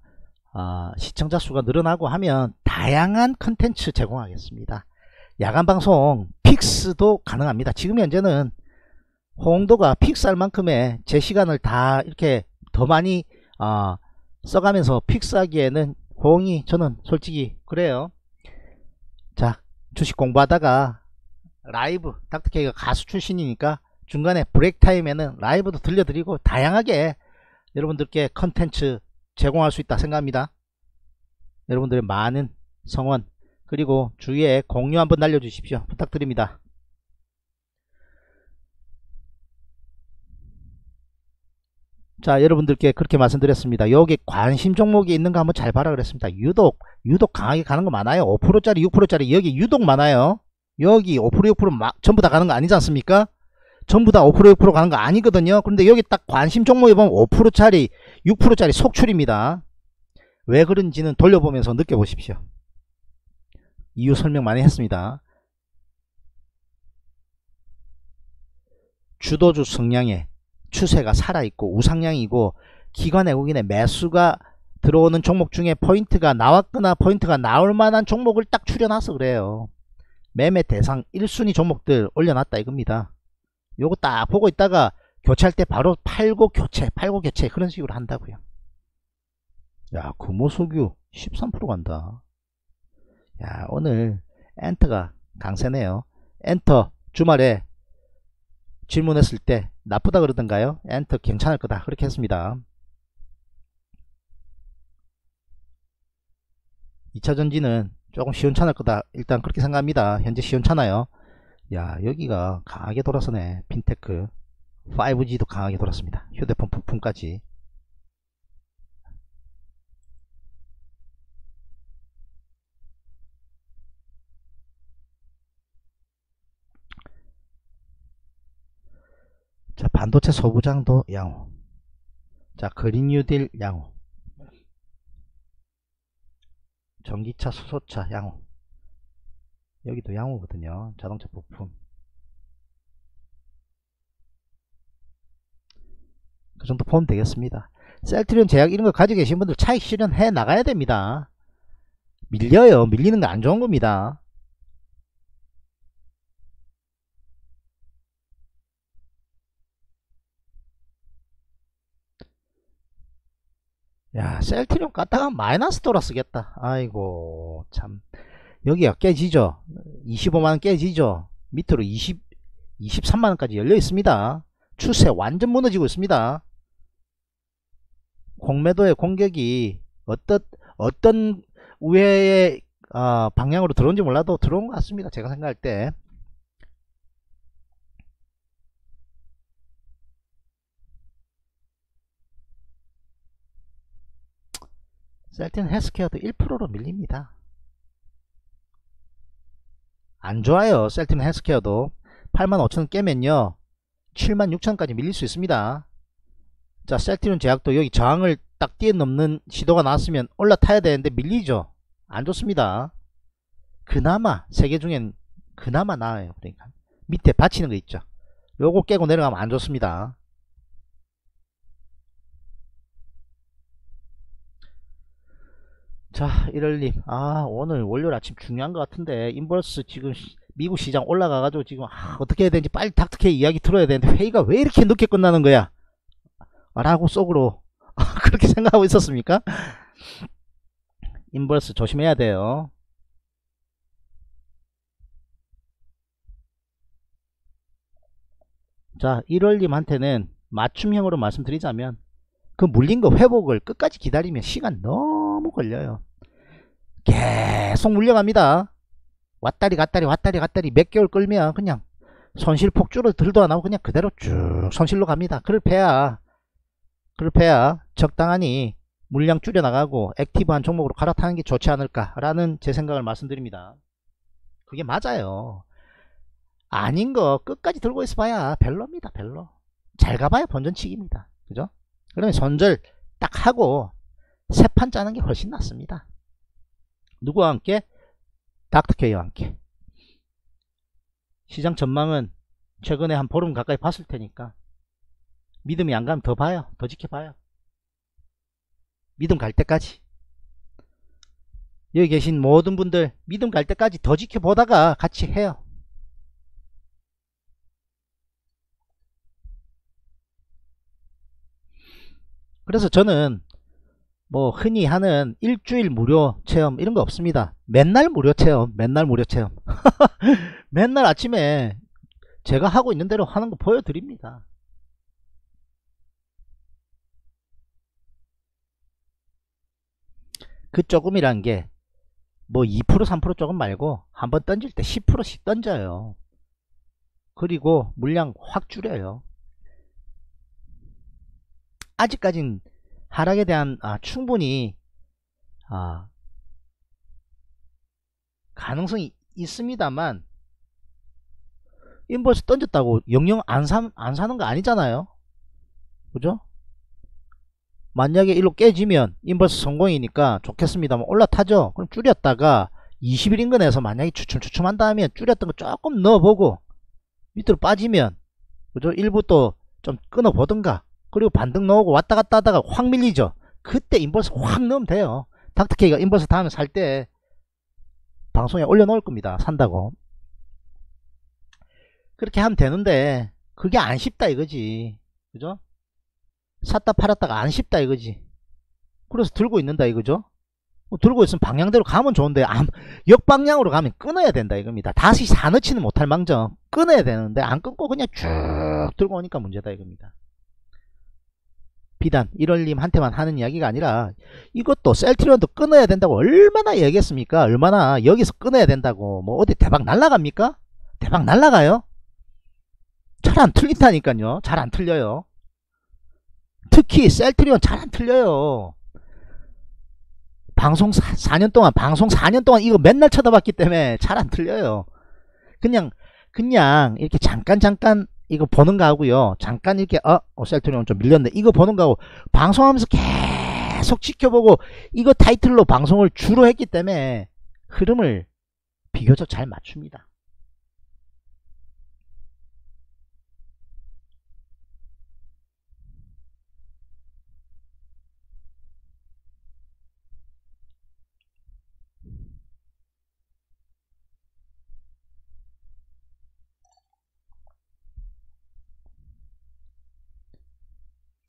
어, 시청자 수가 늘어나고 하면 다양한 컨텐츠 제공하겠습니다. 야간 방송 픽스도 가능합니다. 지금 현재는 홍도가 픽스할 만큼의 제 시간을 다 이렇게 더 많이 어, 써가면서 픽스하기에는 호응이, 저는 솔직히 그래요. 자, 주식 공부하다가 라이브, 닥터케이가 가수 출신이니까 중간에 브레이크 타임에는 라이브도 들려드리고 다양하게 여러분들께 컨텐츠 제공할 수 있다 생각합니다. 여러분들의 많은 성원 그리고 주위에 공유 한번 날려주십시오. 부탁드립니다. 자, 여러분들께 그렇게 말씀드렸습니다. 여기 관심 종목이 있는가 한번 잘 봐라 그랬습니다. 유독 유독 강하게 가는 거 많아요. 오 퍼센트짜리 육 퍼센트짜리 여기 유독 많아요. 여기 오 퍼센트 육 퍼센트 막 전부 다 가는 거 아니지 않습니까? 전부 다 오 퍼센트 육 퍼센트 가는 거 아니거든요. 그런데 여기 딱 관심 종목에 보면 오 퍼센트짜리 육 퍼센트짜리 속출입니다. 왜 그런지는 돌려보면서 느껴보십시오. 이유 설명 많이 했습니다. 주도주 성향의 추세가 살아있고 우상향이고 기관 외국인의 매수가 들어오는 종목 중에 포인트가 나왔거나 포인트가 나올 만한 종목을 딱 추려놔서 그래요. 매매 대상 일 순위 종목들 올려놨다 이겁니다. 요거 딱 보고 있다가 교체할 때 바로 팔고 교체, 팔고 교체 그런 식으로 한다고요. 야, 금호석유 십삼 퍼센트 간다. 야, 오늘 엔터가 강세네요. 엔터 주말에 질문했을 때 나쁘다 그러던가요? 엔터 괜찮을 거다 그렇게 했습니다. 이차전지는 조금 시원찮을 거다 일단 그렇게 생각합니다. 현재 시원찮아요. 야, 여기가 강하게 돌아서네. 핀테크 파이브 지도 강하게 돌았습니다. 휴대폰 부품까지. 자, 반도체 소부장도 양호. 자, 그린 뉴딜 양호. 전기차 수소차 양호. 여기도 양호거든요. 자동차 부품. 그 정도 보면 되겠습니다. 셀트리온 제약 이런 거 가지고 계신 분들 차익 실현해 나가야 됩니다. 밀려요. 밀리는 거 안 좋은 겁니다. 야, 셀트리온 갔다가 마이너스 돌아 쓰겠다. 아이고, 참. 여기가 깨지죠. 이십오만 원 깨지죠. 밑으로 이십, 이십삼만 원까지 열려 있습니다. 추세 완전 무너지고 있습니다. 공매도의 공격이 어떤 어떤 우회의 어, 방향으로 들어온지 몰라도 들어온 것 같습니다. 제가 생각할 때. 셀틴 헬스케어도 일 퍼센트로 밀립니다. 안좋아요. 셀트리온 헬스케어도 팔만 오천 원 깨면요 칠만 육천 원까지 밀릴 수 있습니다. 자, 셀트리온 제약도 여기 저항을 딱 뛰어넘는 시도가 나왔으면 올라타야 되는데 밀리죠. 안좋습니다. 그나마 세개 중엔 그나마 나아요. 그러니까 밑에 받치는 거 있죠. 요거 깨고 내려가면 안좋습니다. 자, 일월님, 아, 오늘 월요일 아침 중요한 것 같은데 인버스 지금 미국 시장 올라가가지고 지금 아, 어떻게 해야 되는지 빨리 닥터케이 이야기 들어야 되는데 회의가 왜 이렇게 늦게 끝나는 거야 라고 속으로 그렇게 생각하고 있었습니까? 인버스 조심해야 돼요. 자, 일월님한테는 맞춤형으로 말씀드리자면 그 물린 거 회복을 끝까지 기다리면 시간 너무 걸려요. 계속 물려갑니다. 왔다리 갔다리 왔다리 갔다리 몇 개월 끌면 그냥 손실 폭주로 들도 안 하고 그냥 그대로 쭉 손실로 갑니다. 그럴 패야 그럴 패야 적당하니 물량 줄여나가고 액티브한 종목으로 갈아타는 게 좋지 않을까 라는 제 생각을 말씀드립니다. 그게 맞아요. 아닌 거 끝까지 들고 있어 봐야 별로입니다. 별로. 잘 가봐야 본전치기입니다. 그죠? 그러면 손절 딱 하고 세 판 짜는 게 훨씬 낫습니다. 누구와 함께? 닥터케이와 함께. 시장 전망은 최근에 한 보름 가까이 봤을 테니까 믿음이 안 가면 더 봐요. 더 지켜봐요. 믿음 갈 때까지. 여기 계신 모든 분들 믿음 갈 때까지 더 지켜보다가 같이 해요. 그래서 저는 뭐 흔히 하는 일주일 무료 체험 이런 거 없습니다. 맨날 무료 체험, 맨날 무료 체험. 맨날 아침에 제가 하고 있는 대로 하는 거 보여드립니다. 그 조금이란 게 뭐 이 퍼센트 삼 퍼센트 조금 말고 한번 던질 때 십 퍼센트씩 던져요. 그리고 물량 확 줄여요. 아직까진 하락에 대한 아, 충분히 아, 가능성이 있습니다만 인버스 던졌다고 영영 안, 사, 안 사는 거 아니잖아요. 그죠? 만약에 일로 깨지면 인버스 성공이니까 좋겠습니다만 올라타죠. 그럼 줄였다가 이십 일 인근에서 만약에 추춤추춤한다 하면 줄였던 거 조금 넣어보고 밑으로 빠지면 그죠? 일부 또 좀 끊어보던가. 그리고 반등 넣고 왔다갔다 하다가 확 밀리죠. 그때 인버스 확 넣으면 돼요. 닥터케이가 인버스 다음에 살 때 방송에 올려놓을 겁니다. 산다고. 그렇게 하면 되는데 그게 안 쉽다 이거지. 그죠? 샀다 팔았다가 안 쉽다 이거지. 그래서 들고 있는다 이거죠. 뭐 들고 있으면 방향대로 가면 좋은데 역방향으로 가면 끊어야 된다 이겁니다. 다시 사놓지는 못할 망정 끊어야 되는데 안 끊고 그냥 쭉 들고 오니까 문제다 이겁니다. 비단 일월님한테만 하는 이야기가 아니라 이것도 셀트리온도 끊어야 된다고 얼마나 얘기했습니까? 얼마나 여기서 끊어야 된다고. 뭐 어디 대박 날라갑니까? 대박 날라가요? 잘 안 틀린다니까요. 잘 안 틀려요. 특히 셀트리온 잘 안 틀려요. 방송 사 년 동안 방송 사 년 동안 이거 맨날 쳐다봤기 때문에 잘 안 틀려요. 그냥 그냥 이렇게 잠깐 잠깐 이거 보는 거하고요. 잠깐 이렇게 어, 어 셀트리온 좀 밀렸네. 이거 보는 거하고 방송하면서 계속 지켜보고 이거 타이틀로 방송을 주로 했기 때문에 흐름을 비교적 잘 맞춥니다.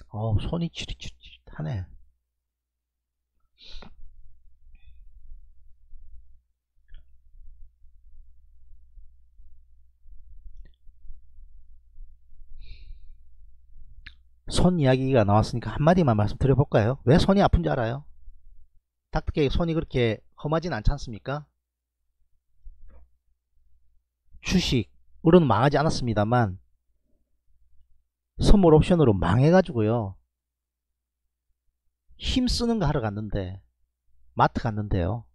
어 손이 치릿치릿하네. 손 이야기가 나왔으니까 한마디만 말씀드려볼까요? 왜 손이 아픈지 알아요? 닥터케이 손이 그렇게 험하진 않지 않습니까? 주식으로는 망하지 않았습니다만 선물 옵션으로 망해가지고요. 힘쓰는 거 하러 갔는데 마트 갔는데요.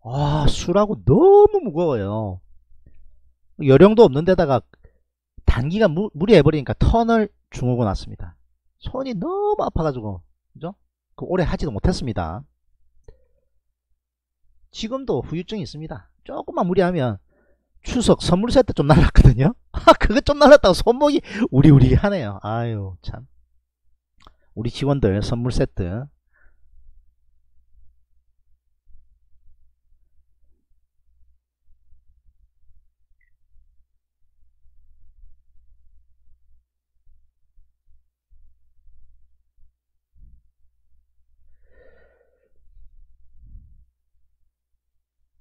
와 술하고 너무 무거워요. 요령도 없는 데다가 단기간 무, 무리해버리니까 턴을 중후고 났습니다. 손이 너무 아파가지고 그죠? 그 오래 하지도 못했습니다. 지금도 후유증이 있습니다. 조금만 무리하면 추석 선물 세트 좀 날랐거든요. 아, 그거 좀 날랐다고 손목이 우리우리 하네요. 아유, 참. 우리 직원들 선물 세트.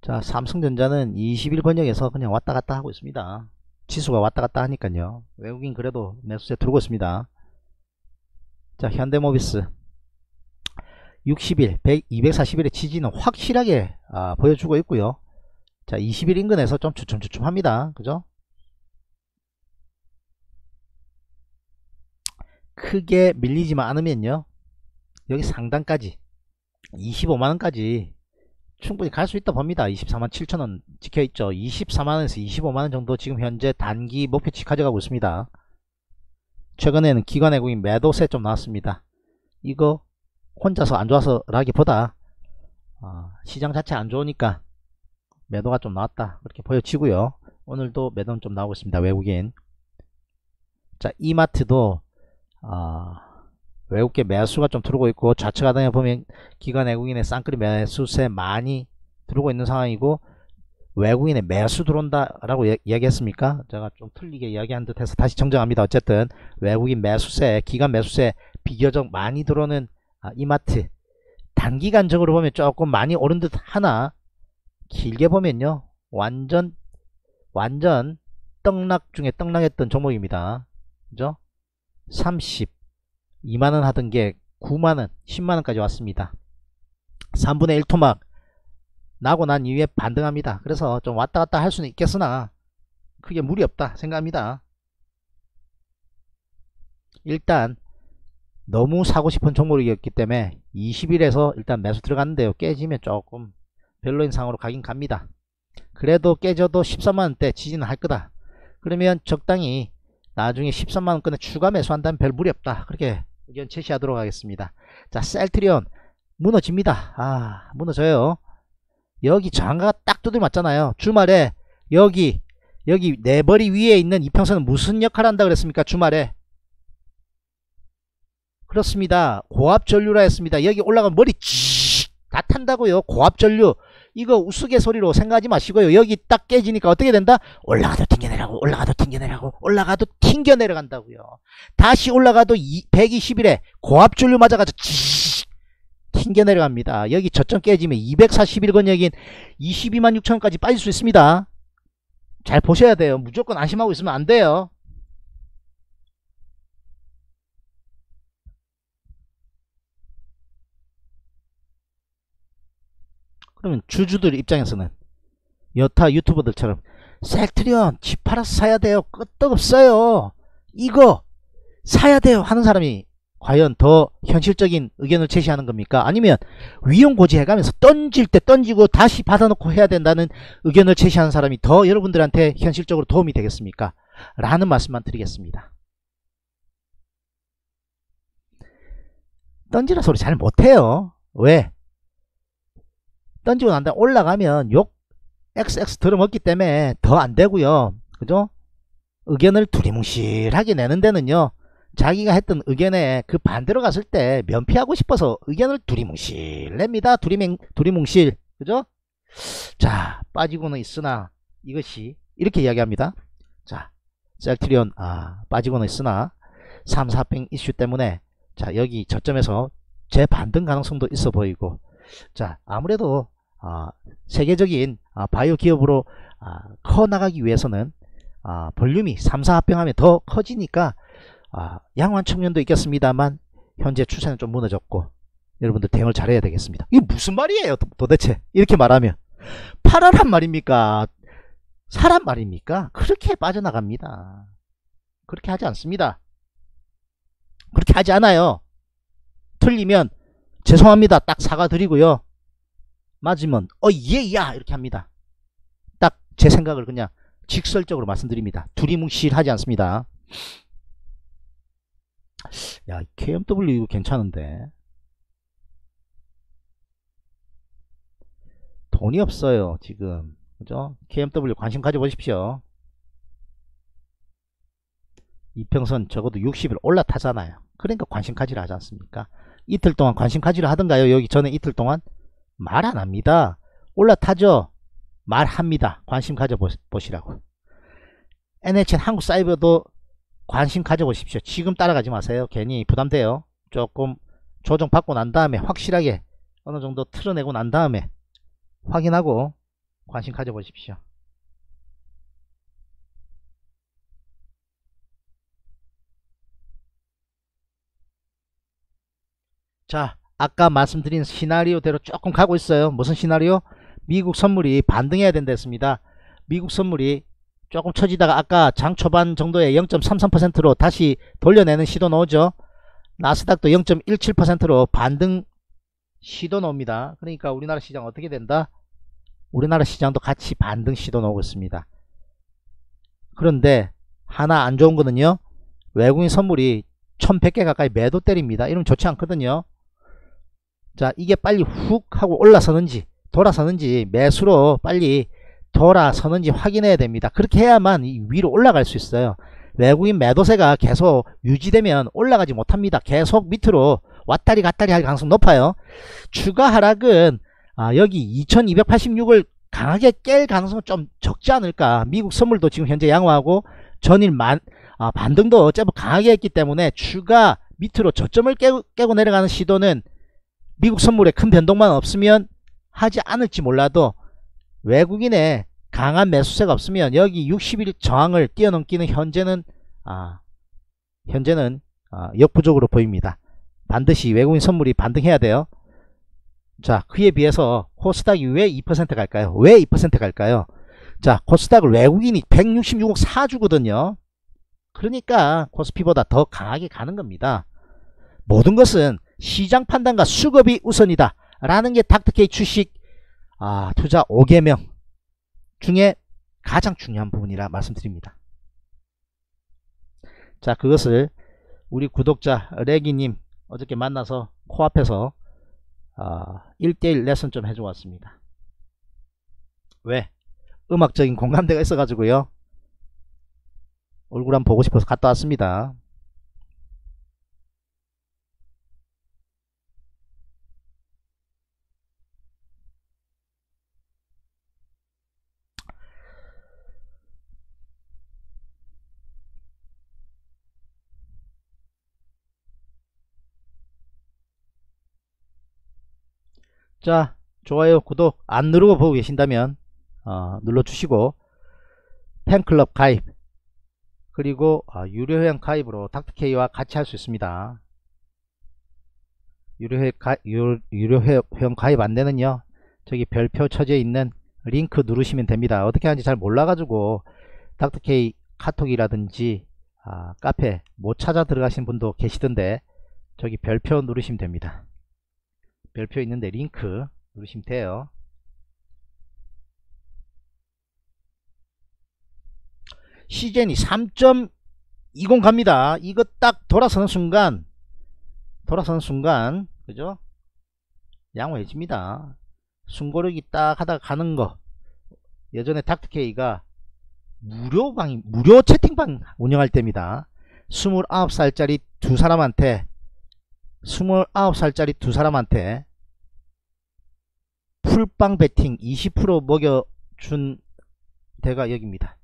자, 삼성전자는 이십일 번역에서 그냥 왔다갔다 하고 있습니다. 지수가 왔다갔다 하니까요. 외국인 그래도 매수세 들고 있습니다. 자, 현대모비스 육십 일, 백, 이백사십 일의 지지는 확실하게 아, 보여주고 있고요. 자, 이십 일 인근에서 좀 주춤주춤합니다. 그죠? 크게 밀리지만 않으면요, 여기 상단까지 이십오만 원까지 충분히 갈 수 있다 봅니다. 이십사만 칠천 원 찍혀있죠. 이십사만 원에서 이십오만 원 정도 지금 현재 단기 목표치 가져가고 있습니다. 최근에는 기관외국인 매도세 좀 나왔습니다. 이거 혼자서 안좋아서 라기보다 어, 시장 자체 안좋으니까 매도가 좀 나왔다 그렇게 보여지고요. 오늘도 매도는 좀 나오고 있습니다. 외국인. 자, 이마트도 어, 외국계 매수가 좀 들어오고 있고, 좌측 하단에 보면 기관 외국인의 쌍끌이 매수세 많이 들어오고 있는 상황이고, 외국인의 매수 들어온다 라고 이야기했습니까? 제가 좀 틀리게 이야기한 듯 해서 다시 정정합니다. 어쨌든 외국인 매수세, 기관 매수세 비교적 많이 들어오는 아, 이마트, 단기간적으로 보면 조금 많이 오른 듯 하나, 길게 보면요 완전 완전 떡락 중에 떡락했던 종목입니다. 그죠? 삼십이만 원 하던게 구만 원, 십만 원까지 왔습니다. 삼분의 일 토막 나고 난 이후에 반등합니다. 그래서 좀 왔다갔다 할 수는 있겠으나 크게 무리 없다 생각합니다. 일단 너무 사고 싶은 종목이었기 때문에 이십 일에서 일단 매수 들어갔는데요, 깨지면 조금 별로인 상황으로 가긴 갑니다. 그래도 깨져도 십삼만 원대 지지는 할 거다. 그러면 적당히 나중에 십삼만 원권에 추가 매수한다면 별 무리 없다. 그렇게 의견 제시하도록 하겠습니다. 자, 셀트리온 무너집니다. 아, 무너져요. 여기 저항가가 딱 두드려 맞잖아요. 주말에 여기 여기 내버리 위에 있는 이평선은 무슨 역할을 한다 그랬습니까? 주말에. 그렇습니다. 고압전류라 했습니다. 여기 올라가면 머리 찌익 다 탄다고요. 고압전류. 이거 우스갯소리로 생각하지 마시고요. 여기 딱 깨지니까 어떻게 된다? 올라가도 튕겨내라고, 올라가도 튕겨내라고, 올라가도 튕겨내려간다고요. 다시 올라가도 백이십 일에 고압줄로 맞아가지고 찌익 튕겨내려갑니다. 여기 저점 깨지면 이백사십일 권역인 이십이만 육천 원까지 빠질 수 있습니다. 잘 보셔야 돼요. 무조건 안심하고 있으면 안 돼요. 그러면 주주들 입장에서는 여타 유튜버들처럼 셀트리온 집 팔아서 사야 돼요, 끄떡없어요, 이거 사야 돼요 하는 사람이 과연 더 현실적인 의견을 제시하는 겁니까? 아니면 위험고지 해가면서 던질 때 던지고 다시 받아놓고 해야 된다는 의견을 제시하는 사람이 더 여러분들한테 현실적으로 도움이 되겠습니까? 라는 말씀만 드리겠습니다. 던지라 소리 잘 못해요. 왜? 던지고 난다 올라가면 욕 엑스엑스 들어먹기 때문에 더 안되고요. 그죠? 의견을 두리뭉실하게 내는 데는요, 자기가 했던 의견에 그 반대로 갔을 때 면피하고 싶어서 의견을 두리뭉실 냅니다. 두리맹, 두리뭉실. 그죠? 자, 빠지고는 있으나 이것이 이렇게 이야기합니다. 자, 셀트리온 아 빠지고는 있으나 삼, 사평 이슈 때문에 자 여기 저점에서 재반등 가능성도 있어 보이고, 자 아무래도 아, 세계적인 아, 바이오 기업으로 아, 커 나가기 위해서는 아, 볼륨이 삼, 사합병하면 더 커지니까 아, 양호한 측면도 있겠습니다만 현재 추세는 좀 무너졌고 여러분들 대응을 잘해야 되겠습니다. 이게 무슨 말이에요? 도, 도대체 이렇게 말하면 팔아란 말입니까? 사란 말입니까? 그렇게 빠져나갑니다. 그렇게 하지 않습니다. 그렇게 하지 않아요. 틀리면 죄송합니다 딱 사과드리고요, 맞으면 어 예야 이렇게 합니다. 딱 제 생각을 그냥 직설적으로 말씀드립니다. 두리뭉실하지 않습니다. 야, 케이엠더블유 이거 괜찮은데 돈이 없어요 지금. 그죠? 케이엠더블유 관심 가져보십시오. 이평선 적어도 육십 일 올라타잖아요. 그러니까 관심 가지를 하지 않습니까? 이틀 동안 관심 가지를 하던가요? 여기 전에 이틀 동안 말 안 합니다. 올라타죠? 말합니다. 관심 가져보시라고. 엔에이치엔 한국사이버도 관심 가져보십시오. 지금 따라가지 마세요. 괜히 부담돼요. 조금 조정받고 난 다음에 확실하게 어느 정도 틀어내고 난 다음에 확인하고 관심 가져보십시오. 자, 아까 말씀드린 시나리오대로 조금 가고 있어요. 무슨 시나리오? 미국 선물이 반등해야 된다 했습니다. 미국 선물이 조금 처지다가 아까 장 초반 정도에 영 점 삼삼 퍼센트로 다시 돌려내는 시도 나오죠. 나스닥도 영 점 일칠 퍼센트로 반등 시도 나옵니다. 그러니까 우리나라 시장 어떻게 된다? 우리나라 시장도 같이 반등 시도 나오고 있습니다. 그런데 하나 안 좋은 거는요, 외국인 선물이 천백 개 가까이 매도 때립니다. 이러면 좋지 않거든요. 자, 이게 빨리 훅 하고 올라서는지 돌아서는지, 매수로 빨리 돌아서는지 확인해야 됩니다. 그렇게 해야만 이 위로 올라갈 수 있어요. 외국인 매도세가 계속 유지되면 올라가지 못합니다. 계속 밑으로 왔다리 갔다리 할 가능성이 높아요. 추가 하락은 아, 여기 이천이백팔십육을 강하게 깰 가능성은 좀 적지 않을까. 미국 선물도 지금 현재 양호하고 전일 만, 아, 반등도 제법 강하게 했기 때문에 추가 밑으로 저점을 깨고, 깨고 내려가는 시도는 미국 선물에 큰 변동만 없으면 하지 않을지 몰라도, 외국인의 강한 매수세가 없으면 여기 육십 일 저항을 뛰어넘기는 현재는 아, 현재는 아, 역부족으로 보입니다. 반드시 외국인 선물이 반등해야 돼요. 자, 그에 비해서 코스닥이 왜 이 퍼센트 갈까요? 왜 이 퍼센트 갈까요? 자, 코스닥을 외국인이 백육십육억 사주거든요. 그러니까 코스피보다 더 강하게 가는 겁니다. 모든 것은 시장 판단과 수급이 우선이다 라는 게 닥터케이 주식 아, 투자 오 계명 중에 가장 중요한 부분이라 말씀드립니다. 자, 그것을 우리 구독자 레기님 어저께 만나서 코앞에서 어, 일 대일 레슨 좀 해줘 왔습니다. 왜? 음악적인 공감대가 있어가지고요. 얼굴 한번 보고 싶어서 갔다 왔습니다. 자, 좋아요, 구독 안 누르고 보고 계신다면 어, 눌러주시고, 팬클럽 가입 그리고 어, 유료 회원 가입으로 닥터케이와 같이 할 수 있습니다. 유료, 회, 가, 유료, 유료 회원 가입 안되는요, 저기 별표 처지에 있는 링크 누르시면 됩니다. 어떻게 하는지 잘 몰라가지고 닥터케이 카톡이라든지 어, 카페 못 찾아 들어가신 분도 계시던데, 저기 별표 누르시면 됩니다. 별표 있는데 링크 누르시면 돼요. 씨젠이 삼 점 이공 갑니다. 이거 딱 돌아서는 순간 돌아서는 순간 그죠? 양호해집니다. 숨고르기 딱 하다가 가는 거. 예전에 닥터케이가 무료 방 무료 채팅방 운영할 때입니다. 스물아홉 살짜리 두 사람한테 스물아홉 살짜리 두 사람한테 풀빵 베팅 이십 퍼센트 먹여준 데가 여기입니다.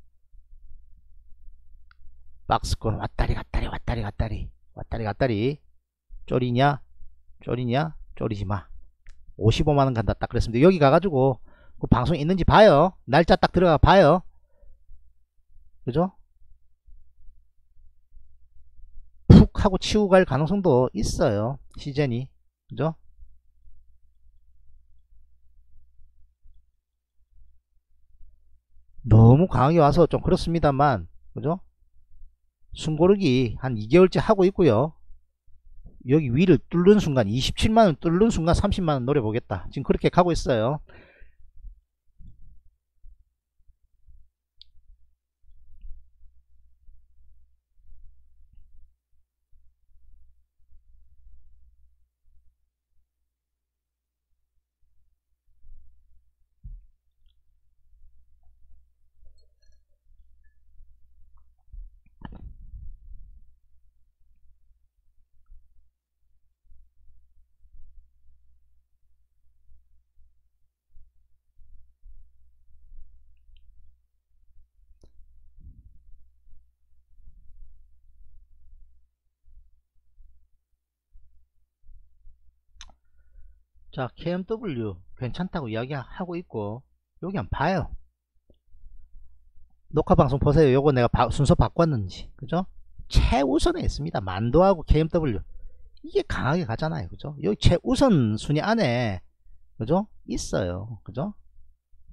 박스권 왔다리 갔다리 왔다리 갔다리 왔다리 갔다리 쫄이냐 쫄이냐 쫄이지마 오십오만 원 간다 딱 그랬습니다. 여기 가가지고 그 방송 있는지 봐요. 날짜 딱 들어가 봐요. 그죠? 하고 치우고 갈 가능성도 있어요. 씨젠이. 그죠? 너무 강하게 와서 좀 그렇습니다만, 그죠? 숨고르기 한 이 개월째 하고 있고요. 여기 위를 뚫는 순간, 이십칠만 원 뚫는 순간 삼십만 원 노려보겠다. 지금 그렇게 가고 있어요. 자, 케이엠더블유 괜찮다고 이야기하고 있고, 여기 안 봐요. 녹화방송 보세요. 요거 내가 바, 순서 바꿨는지, 그죠? 최우선에 있습니다. 만도하고 케이엠더블유 이게 강하게 가잖아요, 그죠? 여기 최우선 순위 안에, 그죠? 있어요, 그죠?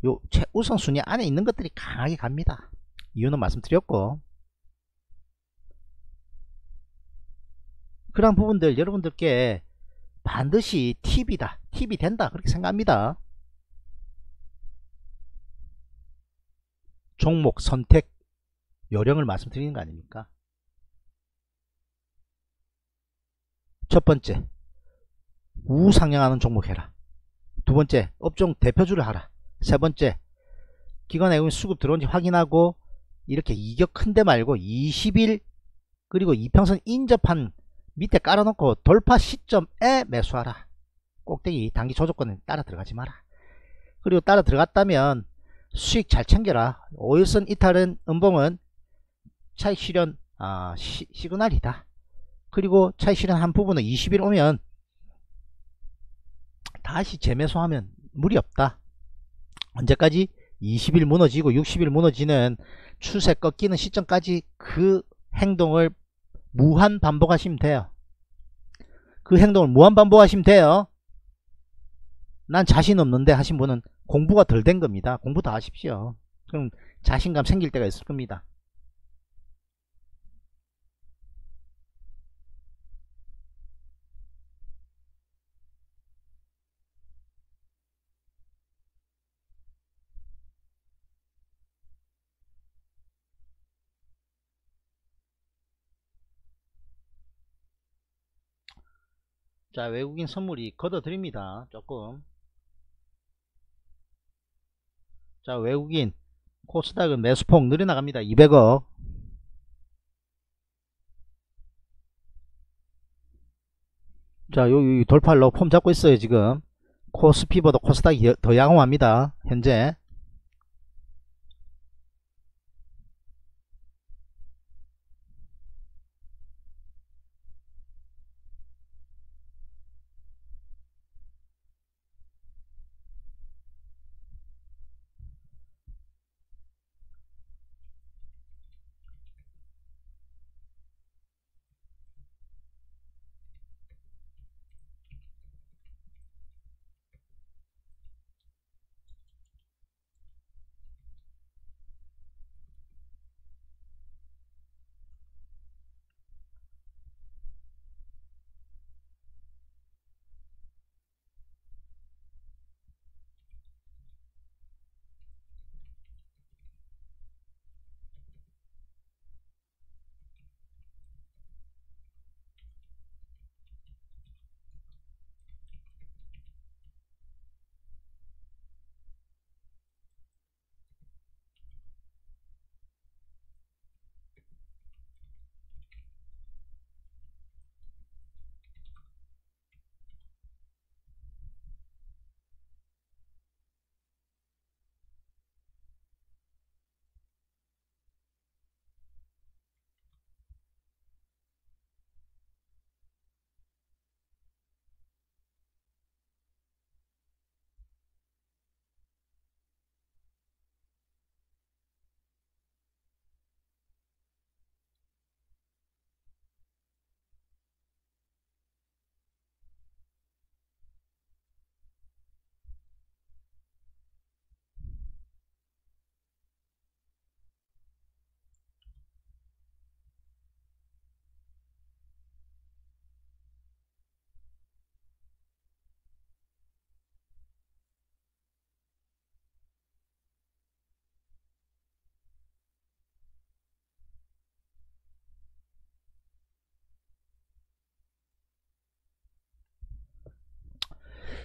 요 최우선 순위 안에 있는 것들이 강하게 갑니다. 이유는 말씀드렸고, 그런 부분들 여러분들께 반드시 팁이다, 팁이 된다, 그렇게 생각합니다. 종목 선택 요령을 말씀드리는 거 아닙니까? 첫 번째, 우상향하는 종목 해라. 두 번째, 업종 대표주를 하라. 세 번째, 기관에 수급 들어온지 확인하고, 이렇게 이격 큰데 말고 이십 일 그리고 이평선 인접한 밑에 깔아놓고 돌파 시점에 매수하라. 꼭대기 단기 조정권은 따라 들어가지 마라. 그리고 따라 들어갔다면 수익 잘 챙겨라. 오일선 이탈은, 음봉은 차익 실현 아, 시, 시그널이다. 그리고 차익 실현한 부분은 이십 일 오면 다시 재매수하면 무리 없다. 언제까지? 이십 일 무너지고 육십 일 무너지는 추세 꺾이는 시점까지 그 행동을 무한 반복하시면 돼요. 그 행동을 무한 반복하시면 돼요. 난 자신 없는데 하신 분은 공부가 덜 된 겁니다. 공부 다 하십시오. 그럼 자신감 생길 때가 있을 겁니다. 자, 외국인 선물이 걷어드립니다. 조금. 자, 외국인 코스닥은 매수폭 늘어나갑니다. 이백억. 자, 여기 돌팔로 폼 잡고 있어요. 지금 코스피보다 코스닥이 더 양호합니다. 현재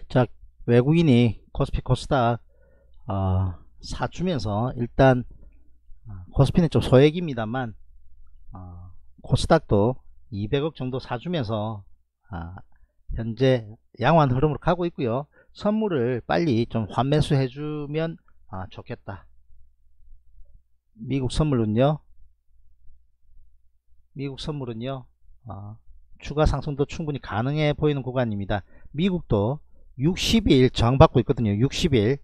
자, 외국인이 코스피 코스닥 어, 사주면서 일단 코스피는 좀 소액입니다만 어, 코스닥도 이백억 정도 사주면서 어, 현재 양호한 흐름으로 가고 있고요. 선물을 빨리 좀 환매수 해주면 어, 좋겠다. 미국 선물은요, 미국 선물은요 어, 추가 상승도 충분히 가능해 보이는 구간입니다. 미국도 육십 일 저항받고 있거든요. 육십 일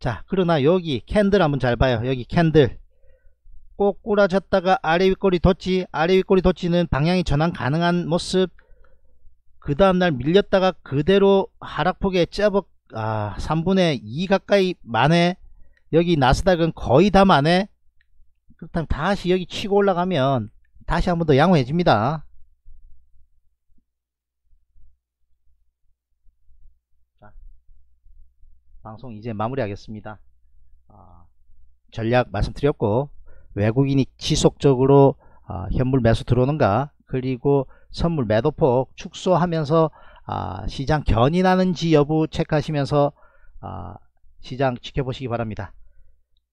자, 그러나 여기 캔들 한번 잘 봐요. 여기 캔들 꼭 꼬라졌다가 아래 윗꼬리 덧지, 아래 윗꼬리 덧지는 방향이 전환 가능한 모습. 그 다음날 밀렸다가 그대로 하락폭에 째벅, 아, 삼분의 이 가까이 만에, 여기 나스닥은 거의 다 만에. 그렇다면 다시 여기 치고 올라가면 다시 한번 더 양호해집니다. 자, 방송 이제 마무리하겠습니다. 아, 전략 말씀드렸고, 외국인이 지속적으로 아, 현물 매수 들어오는가, 그리고 선물 매도폭 축소하면서 아, 시장 견인하는지 여부 체크하시면서 아, 시장 지켜보시기 바랍니다.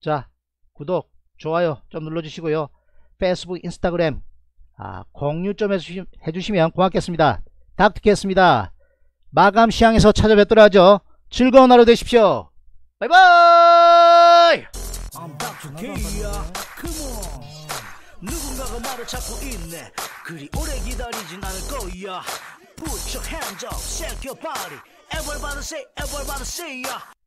자, 구독, 좋아요 좀 눌러주시고요. 페이스북, 인스타그램 아, 공유 좀 해주시, 해주시면 고맙겠습니다. 닥터케이였습니다. 마감 시황에서 찾아뵙도록 하죠. 즐거운 하루 되십시오. 바이바이. 누군가가 나를 찾고 있네. 그리 오래 기다리진 않을 거야. Put your hands up, shake your body. Everybody say, everybody say, yeah.